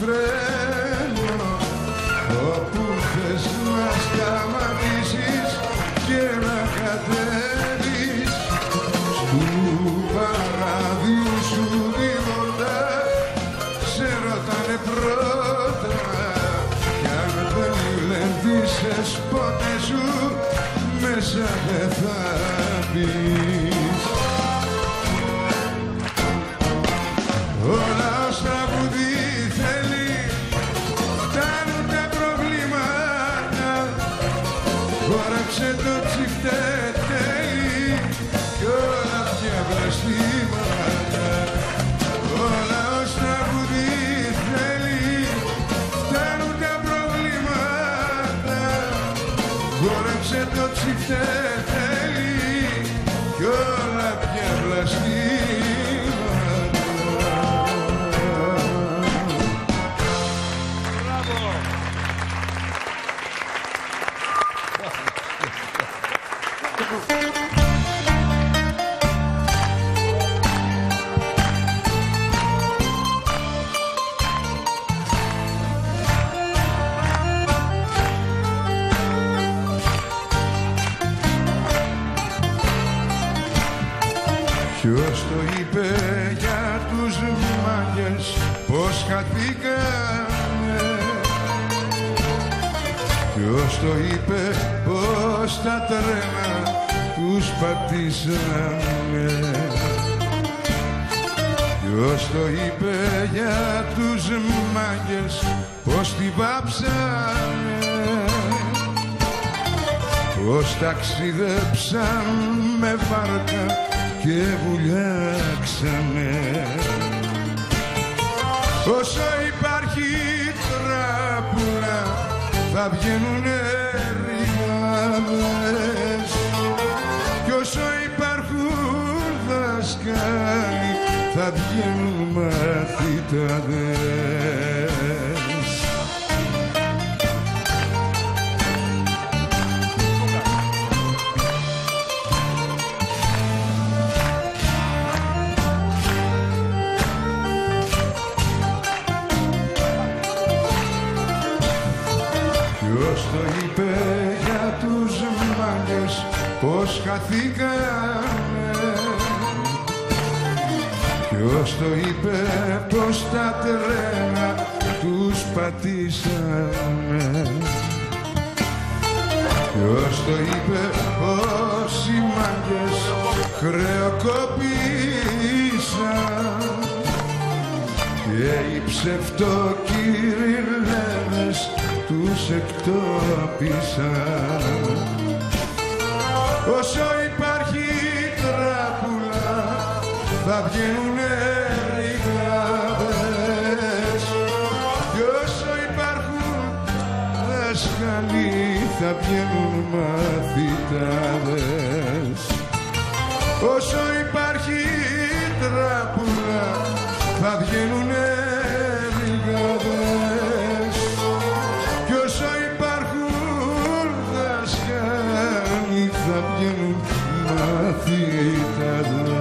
Τρέλο, όπου θες να σταματήσεις και να κατέβεις στου παραδείου σου διδοντά, σε ρωτάνε πρώτα κι αν δεν λεβδίσες ποτέ σου μέσα δεν θα πεις. Όλα όσα βουδί χόρεψε το τσιφτέ τέλει κι όλα πια βλαστήματα. Όλα όσα βουδί θέλει, φτάνουν τα προβλήματα. Χόρεψε το τσιφτέ τέλει κι όλα πια βλαστήματα. Ποιος το είπε για τους μάγες πως χαθήκανε? Ποιος το είπε πως τα τρένα τους πατήσανε? Ποιος το είπε για τους μάγες πως τη βάψανε? Πως ταξιδέψαν με βάρκα και βουλιάξανε. Όσο υπάρχει τράπουλα θα βγαίνουνε ρημάδες, κι όσο υπάρχουν δασκάλοι θα βγαίνουν μαθητάδες. Πως χαθήκανε? Ποιος το είπε πως τα τρένα τους πατήσανε? Ποιος το είπε πως οι μάγκες χρεοκοπήσαν και οι ψευτοκυριλένες τους εκτόπισαν? Όσο υπάρχει τράπουλα θα βγαίνουνε ρηγάδες κι όσο υπάρχουν δάσκαλοι θα βγαίνουν μαθητάδες. Όσο υπάρχει τράπουλα θα βγαίνουνε ρηγάδες κι όσο υπάρχουν δάσκαλοι θα βγαίνουν μαθητάδες.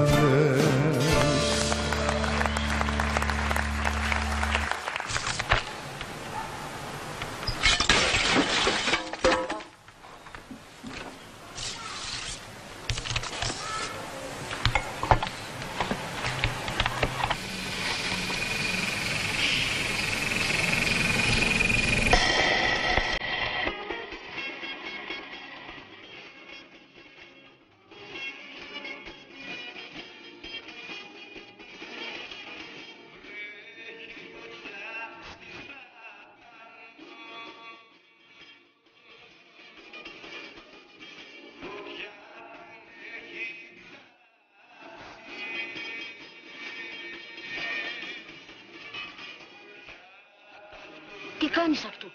Τι κάνεις αυτού?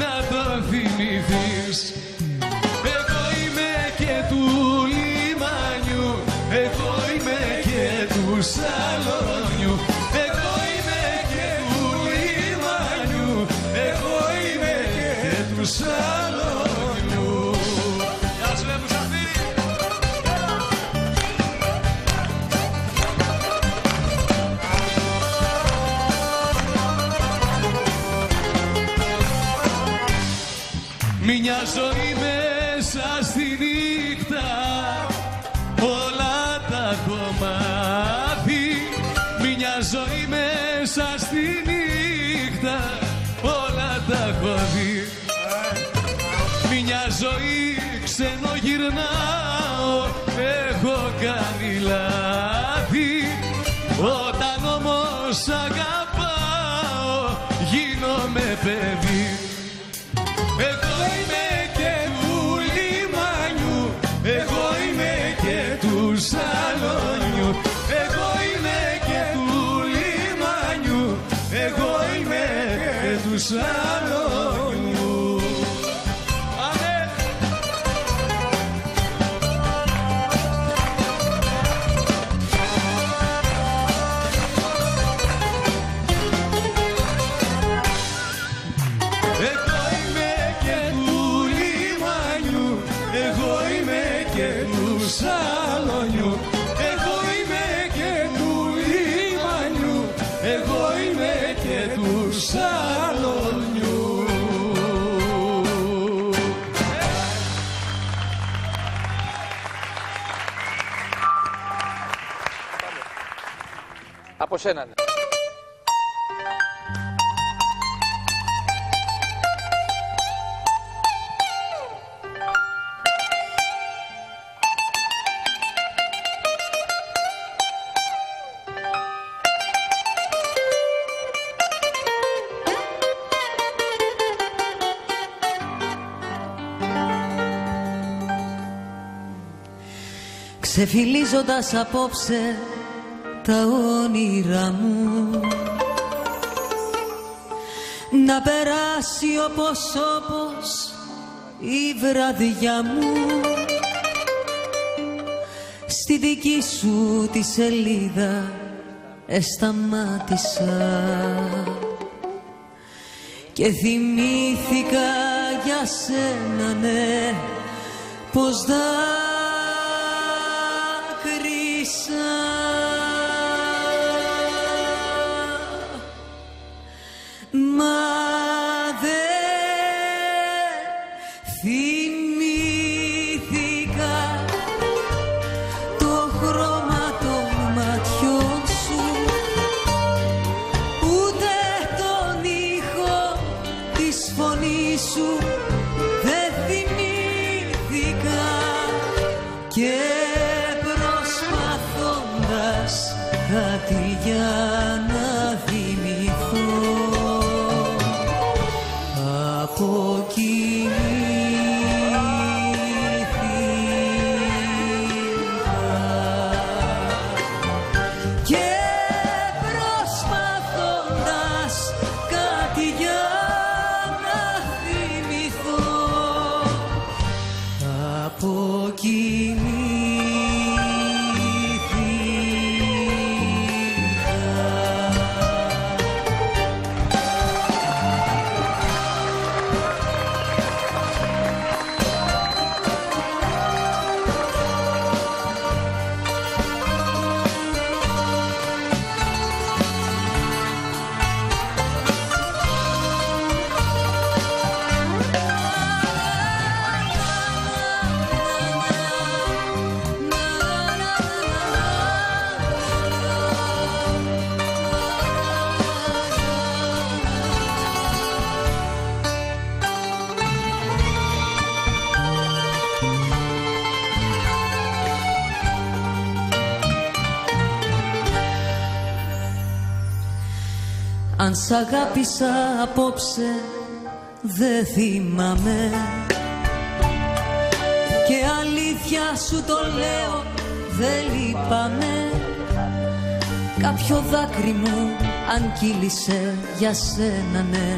Να το θυμηθείς. Εγώ είμαι και σαλονιού. Εγώ είμαι και του λιμανιού. Εγώ είμαι και του σαλονιού. Γεια σου, Μουσαφίρη. Μια ζωή μέσα στη νύχτα, όλα τα έχω μάθει. Μια ζωή μέσα στη νύχτα, όλα τα έχω δει. Μια ζωή ξενογυρνάω, έχω κάνει λάθη. Όταν όμως αγαπάω, γίνομαι παιδί. Εγώ είμαι και του λιμάνιου, εγώ είμαι και του σαλονιού. Εγώ είμαι και του λιμάνιου, εγώ είμαι και του σαλονιού. Αμέ! Εγώ είμαι Εγώ είμαι και του σαλονιού. Εγώ είμαι και του λιμανιού. Εγώ είμαι και του σαλονιού. Από σένα. Ξεφυλίζοντας απόψε τα όνειρά μου, να περάσει όπως όπως η βραδιά μου στη δική σου τη σελίδα εσταμάτησα και θυμήθηκα για σένα, ναι, πως δα μα δεν θυμήθηκα το χρώμα των ματιών σου, ούτε τον ήχο της φωνής σου δεν θυμήθηκα. Και προσπαθώντας κάτι για να θυμηθώ, αποκοιμήθηκα και προσπαθώντας κάτι για να θυμηθώ, αν σ' αγάπησα απόψε δε θυμάμαι και αλήθεια σου το λέω δε λυπάμαι. Κάποιο δάκρυ μου αν κύλησε για σένα, ναι,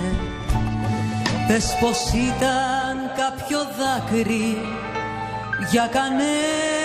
πες πως ήταν κάποιο δάκρυ για κανένα, ναι.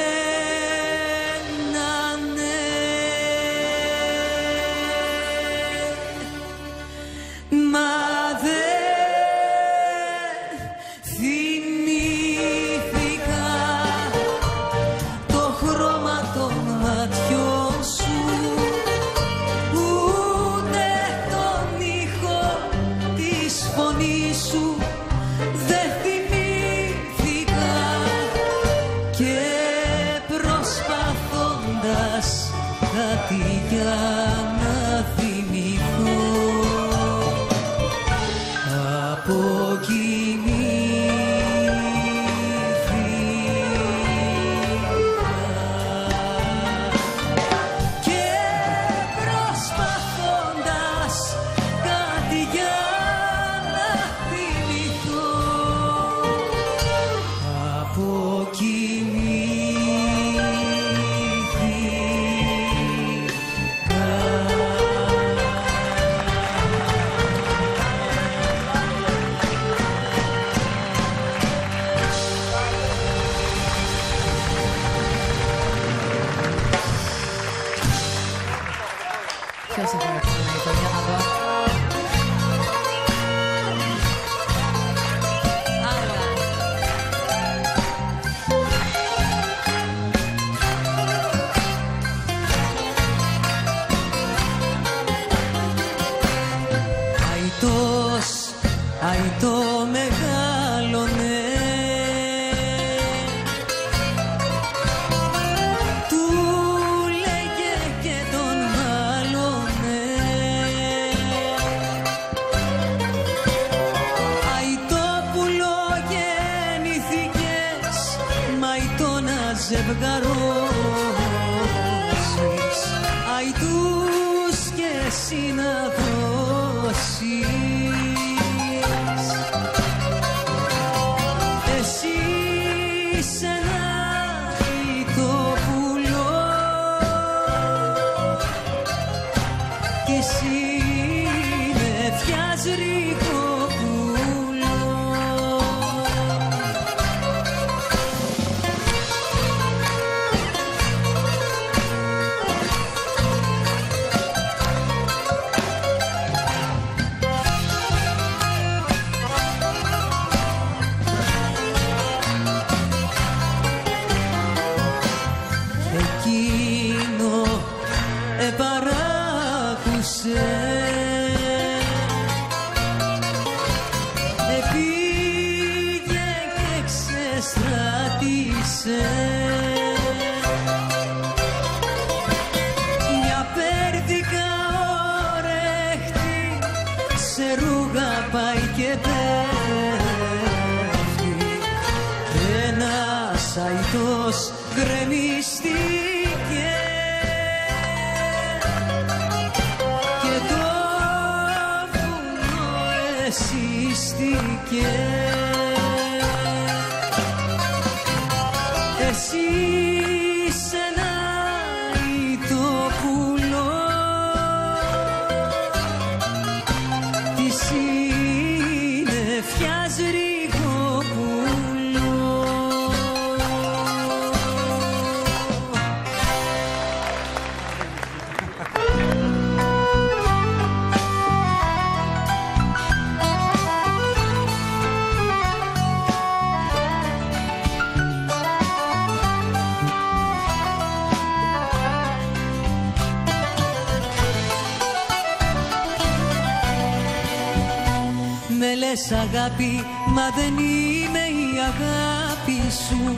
Αγάπη, μα δεν είμαι η αγάπη σου.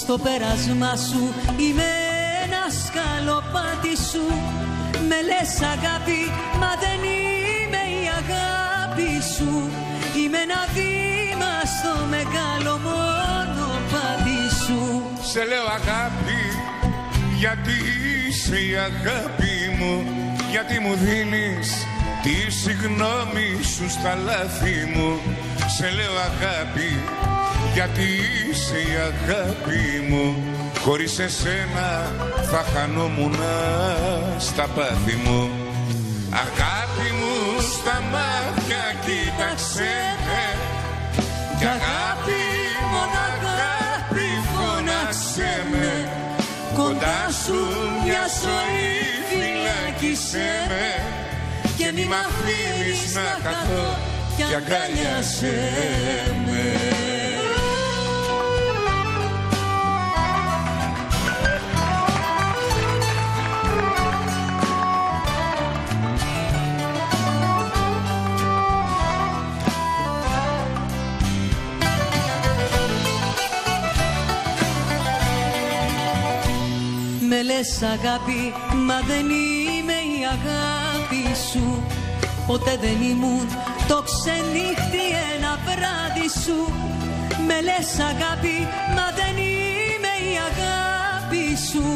Στο πέρασμά σου είμαι ένα σκαλοπάτι σου. Με λες αγάπη, μα δεν είμαι η αγάπη σου. Είμαι ένα βήμα στο μεγάλο μονοπάτι σου. Σε λέω αγάπη, γιατί είσαι η αγάπη μου. Γιατί μου δίνεις τη συγγνώμη σου στα λάθη μου. Σε λέω αγάπη, γιατί είσαι η αγάπη μου. Χωρίς εσένα θα χανόμουν στα πάθη μου. Αγάπη μου στα μάτια κοίταξέ με. Κι αγάπη, μόνο αγάπη φώναξέ με. Κοντά σου μια ζωή φυλάκισέ με. Και μη μ' αφήνεις να καθώ κι αγκαλιάσέ με. Με λες αγάπη, μα δεν είμαι η αγάπη. Σου. Ποτέ δεν ήμουν το ξενύχτη ένα βράδυ σου. Με λες αγάπη, μα δεν είμαι η αγάπη σου.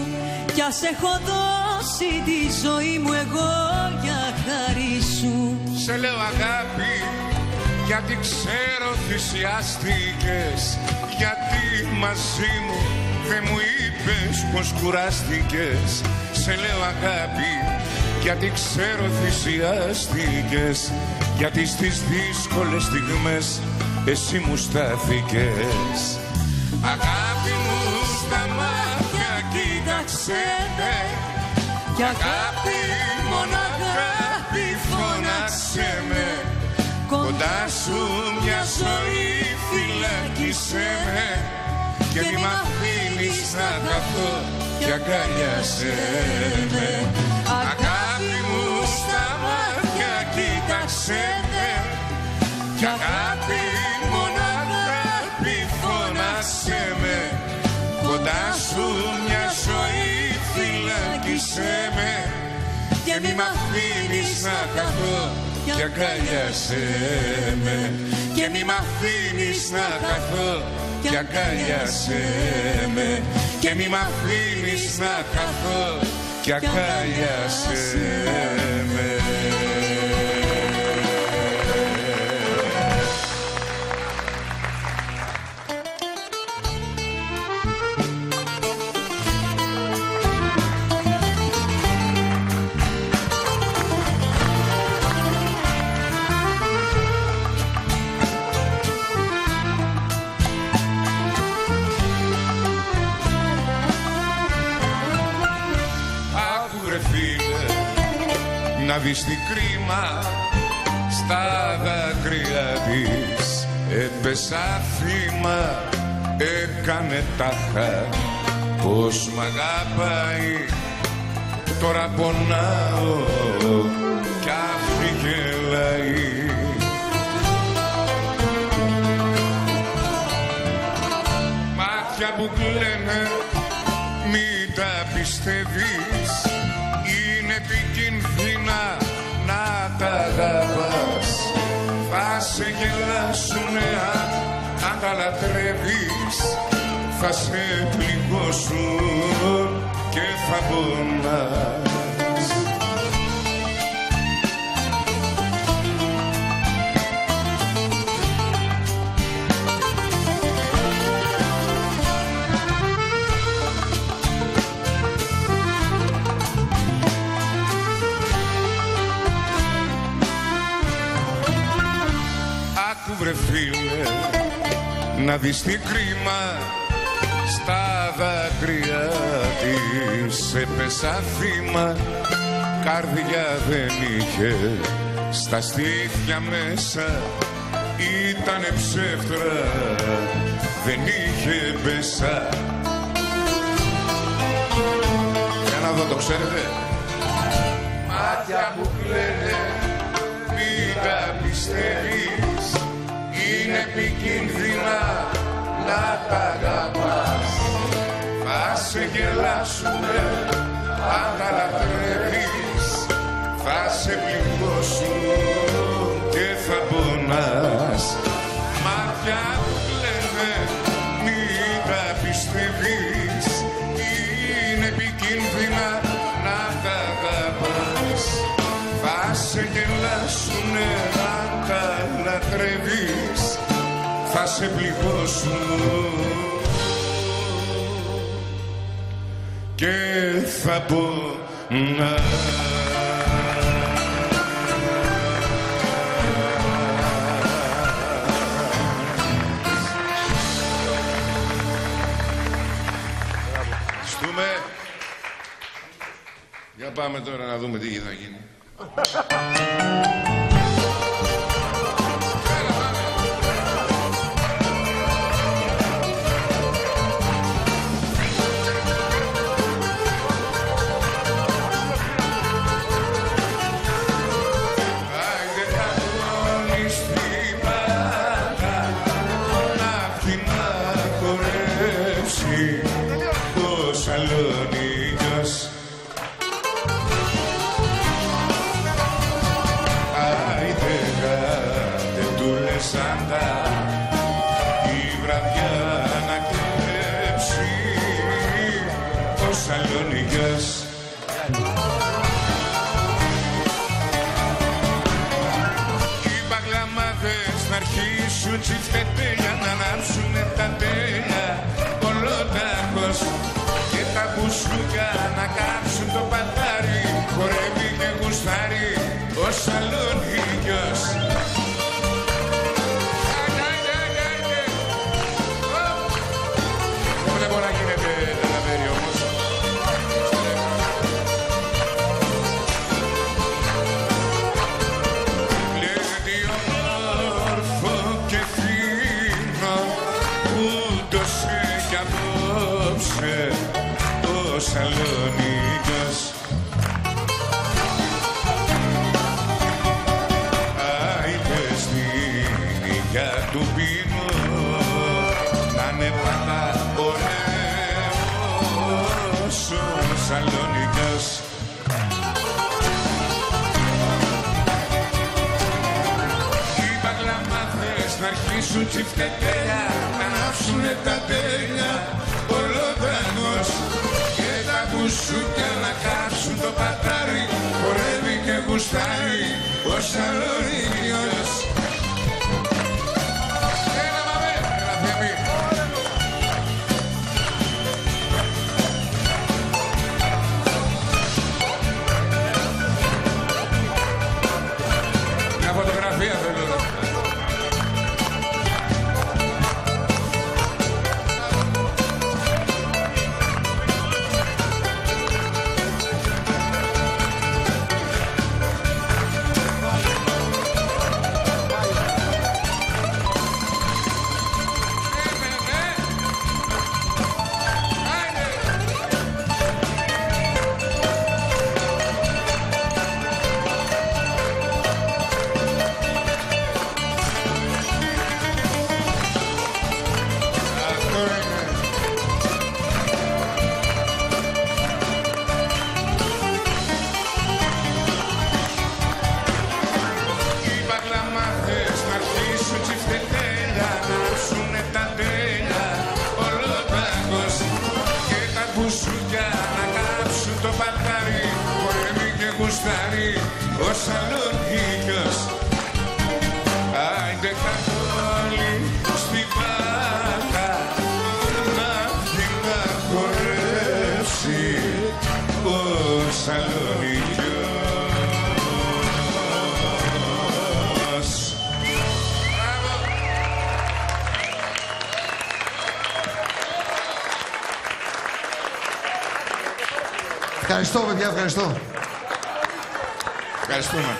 Κι ας έχω δώσει τη ζωή μου εγώ για χάρη σου. Σε λέω αγάπη, γιατί ξέρω θυσιάστηκες, γιατί μαζί μου δεν μου είπες πως κουράστηκες. Σε λέω αγάπη, γιατί ξέρω θυσιάστηκες, γιατί στις δύσκολες στιγμές εσύ μου στάθηκες. Αγάπη μου στα μάτια κοίταξε με, κι αγάπη μόνο αγάπη φώναξε με. Κοντά σου μια ζωή φυλάκισε με, και μη μ' αφήνεις να χαθώ κι αγκάλιασέ με. Αγάπη μου στα μάτια κοίταξε με, κι αγάπη μόνο αγάπη φώναξε με. Κοντά σου μια ζωή φυλάκισε με, και μη μ' αφήνεις να χαθώ κι αγκάλιασέ με, και μη μ' αφήνεις να χαθώ κι αγκάλιασέ με, και μη μ' αφήνεις να χαθώ κι αγκάλιασέ με. Να δεις τι κρίμα στα δάκρυα της έπεσα θύμα, έκανε τάχα πως μ' αγαπάει. Τώρα πονάω κι αυτή γελάει. Μάτια που κλαίνε μην τα πιστεύεις, επικίνδυνα να τα αγαπάς. Θα σε γελάσουνε αν, αν τα λατρεύεις, θα σε πληγώσουν και θα πονάς. Βρε φίλε, να δεις τι κρίμα στα δάκρυα της έπεσα θύμα, καρδιά δεν είχε, στα στήθια μέσα ήτανε ψεύτρα, δεν είχε πέσα. Για να δω, το ξέρετε. Μάτια που κλαίνε μην τα πιστεύεις, είναι επικίνδυνα να τα αγαπάς. Θα σε γελάσουνε αν τα λατρεύεις, θα σε πληγώσουν και θα πονάς. Μάτια που κλαίνε μην τα πιστεύεις, είναι επικίνδυνα να τα αγαπάς. Θα σε γελάσουνε αν τα λατρεύεις, θα σε πληγώσουν και θα πονάς. Για πάμε τώρα να δούμε τι θα γίνει. ουρανός και τα μπουσούκα να κάψουν το πατάρι. Χορεύει και γουστάρει ο Σαλονίκιος. Δεν μπορεί να γίνεται λαβέρι όμως. Λέγεται όμορφο και φύνο ούτως κι απόψε ο Σαλονίκιος. Άιντε στην υγειά του πίνου να είναι πάντα Σαλονίκας. Οι μπαγλαμάδες να αρχίσουν τσιφτετέλια, να ανάψουνε τα τέλεια ο Λοντανός και τα μπουσούκια να κάψουν το πατάρι. Χορεύει και γουστάρει ο Σαλονίκιος. Ο Σαλονίκιος. Άιντε καθόλοι στην πάτα να βγει να χορέψει ο Σαλονίκιος. Ευχαριστώ παιδιά, ευχαριστώ. Ευχαριστούμε.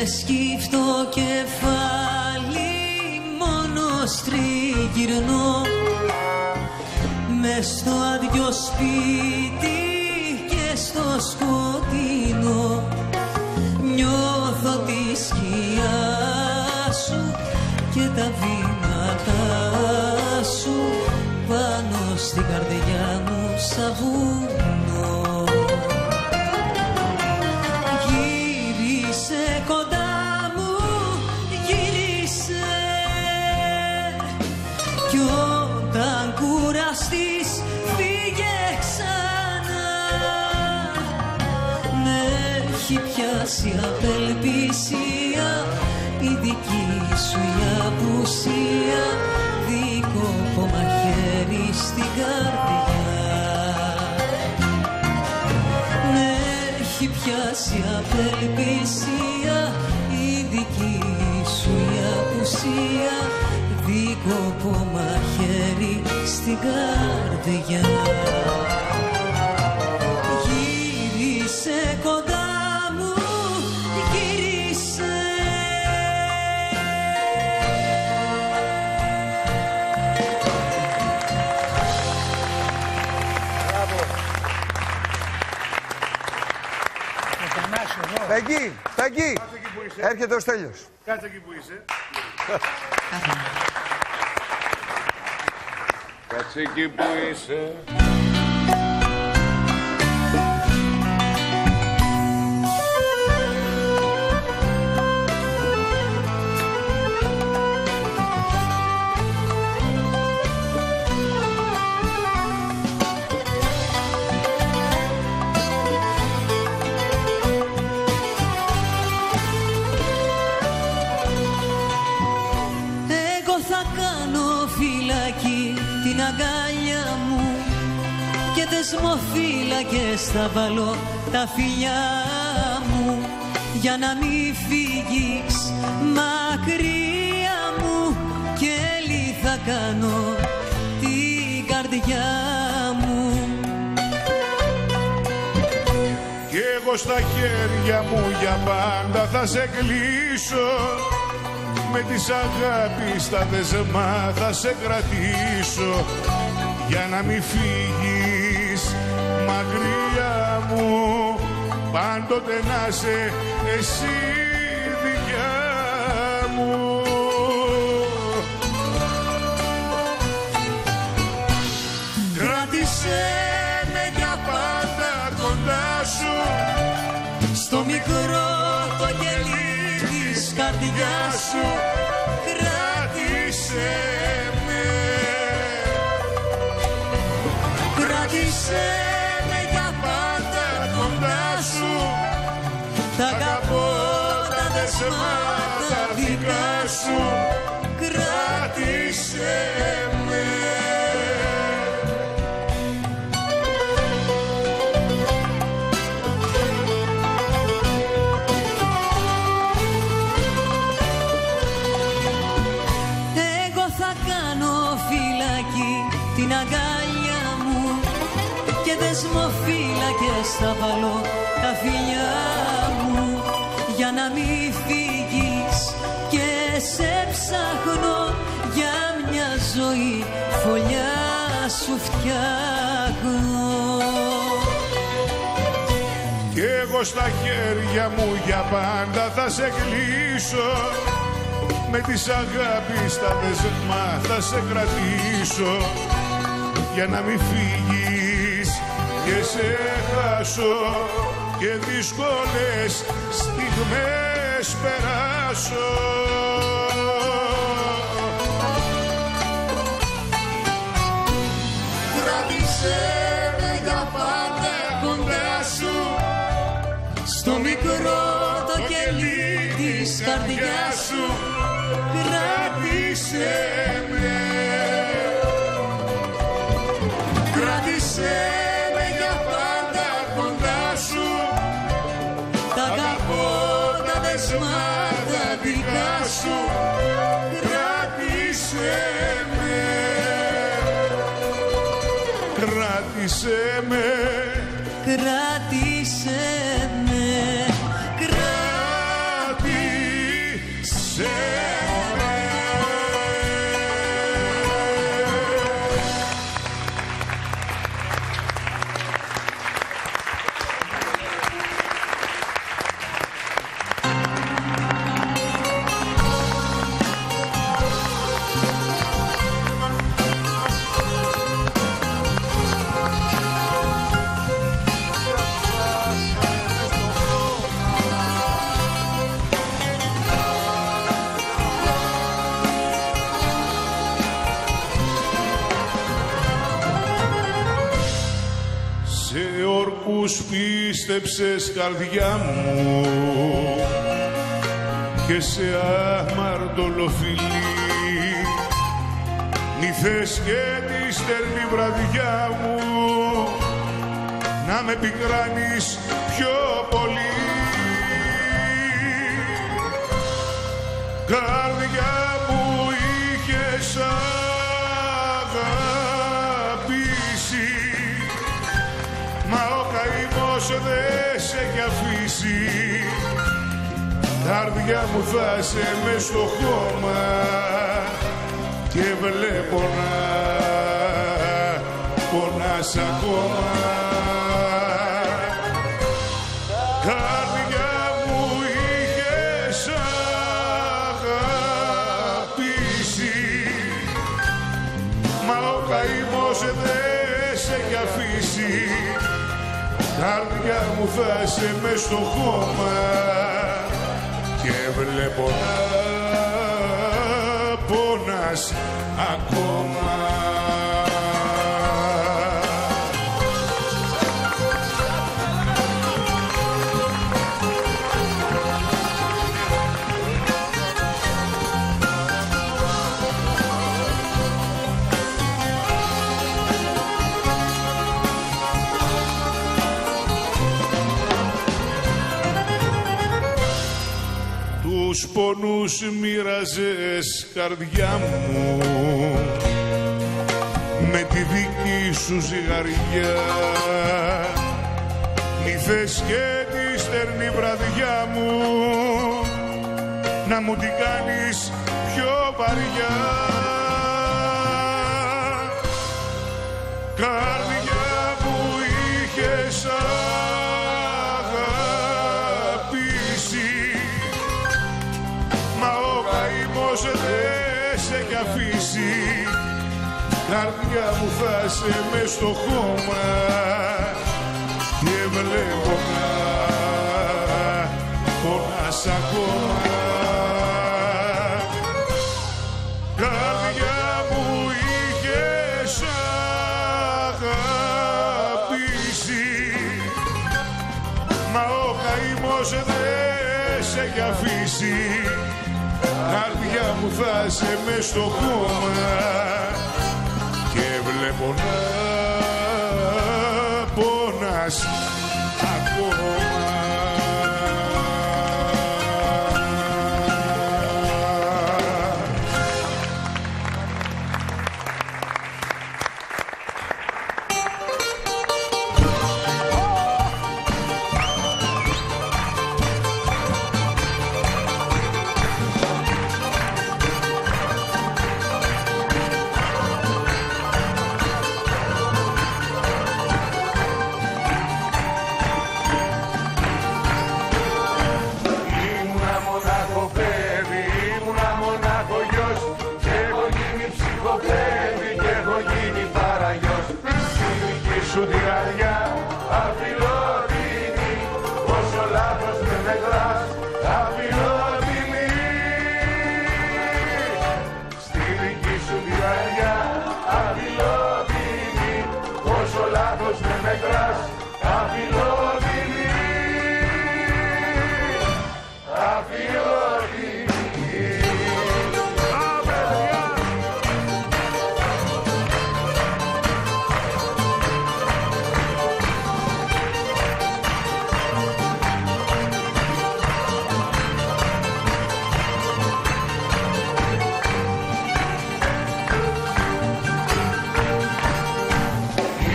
με σκυφτό κεφάλι μόνο τριγυρνώ μες στο άδειο σπίτι και στο σκοτεινό. Νιώθω τη σκιά σου και τα βήματα σου πάνω στην καρδιά μου σαν βουνό. Γύρισε κοντά μου, γύρισε, κι όταν κουραστείς φύγε ξανά. Με έχει πιάσει απελπισία η δική σου η απουσία, δίκοπο μαχαίρι στην καρδιά. Με έχει πιάσει απελπισία η δική σου η απουσία, δίκοπο μαχαίρι στην καρδιά. Γύρισε κοντά. Εκεί, εκεί. Έρχεται ο Στέλιος. Κάτσε εκεί που είσαι. Κάτσε εκεί που είσαι. Την αγκάλια μου και δεσμοφύλακες θα βάλω τα φιλιά μου, για να μη φύγεις μακριά μου, και έλι θα κάνω την καρδιά μου. Και εγώ στα χέρια μου για πάντα θα σε κλείσω, με τις αγάπη στα δεσμά θα σε κρατήσω, για να μη φύγεις μακριά μου, πάντοτε να είσαι εσύ δικιά μου. Κράτησε με για πάντα κοντά σου, στο μικρό το γελί της καρδιάς σου κράτησε με. Κράτησε με για πάντα κοντά σου, τα αγαπώ τα δεσμάτα δικά σου, κράτησε με. Την αγκάλια μου και δεσμοφύλακες θα βάλω τα φιλιά μου, για να μη φύγεις και σε ψάχνω, για μια ζωή φωλιά σου φτιάχνω. Κι εγώ στα χέρια μου για πάντα θα σε κλείσω, με τις αγάπη στα δεσμά θα σε κρατήσω, για να μην φύγεις και σε χάσω, και δύσκολες στιγμές περάσω. Κράτησε με για πάντα κοντά σου, στο μικρό το κελί της καρδιάς σου κράτησε με. Κράτησε με για πάντα κοντά σου, τα αγαπώ τα δεσμάτα δικά σου, κράτησε με. Κράτησε με. Κράτησε με. Κράτησε με. πίστεψες, καρδιά μου, και σε αμαρτωλοφιλή νηθές και τη στερνή βραδιά μου να με πικράνεις πιο πολύ. Καρδιά μου, είχες αγαπήσει, μα ο καημός δεν σε έχει αφήσει. Καρδιά μου, θα σε μες στο χώμα και βλέπω να πονάς ακόμα. Καρδιά μου, θα είσαι μες στο χώμα και βλέπω να πονάς ακόμα. Τους πονούς μοίραζες, καρδιά μου, με τη δική σου ζυγαριά, νηθές και τη στερνή βραδιά μου να μου την κάνεις πιο βαριά. Καρδιά μου, είχες δεν σε έχει αφήσει. Καρδιά μου, θα είσαι μες στο χώμα και βλέπω να πονάς ακόμα. Καρδιά μου, είχες αγαπήσει, μα ο καημός δεν σε έχει αφήσει. Καρδιά μου, θα είσαι μες στο χώμα και βλέπω να πονάς ακόμα.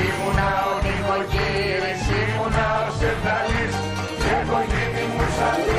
Ήμουνα ο Νικοκύρης, ήμουνα ο Σερταλής, και έχω γίνει μουσαλής.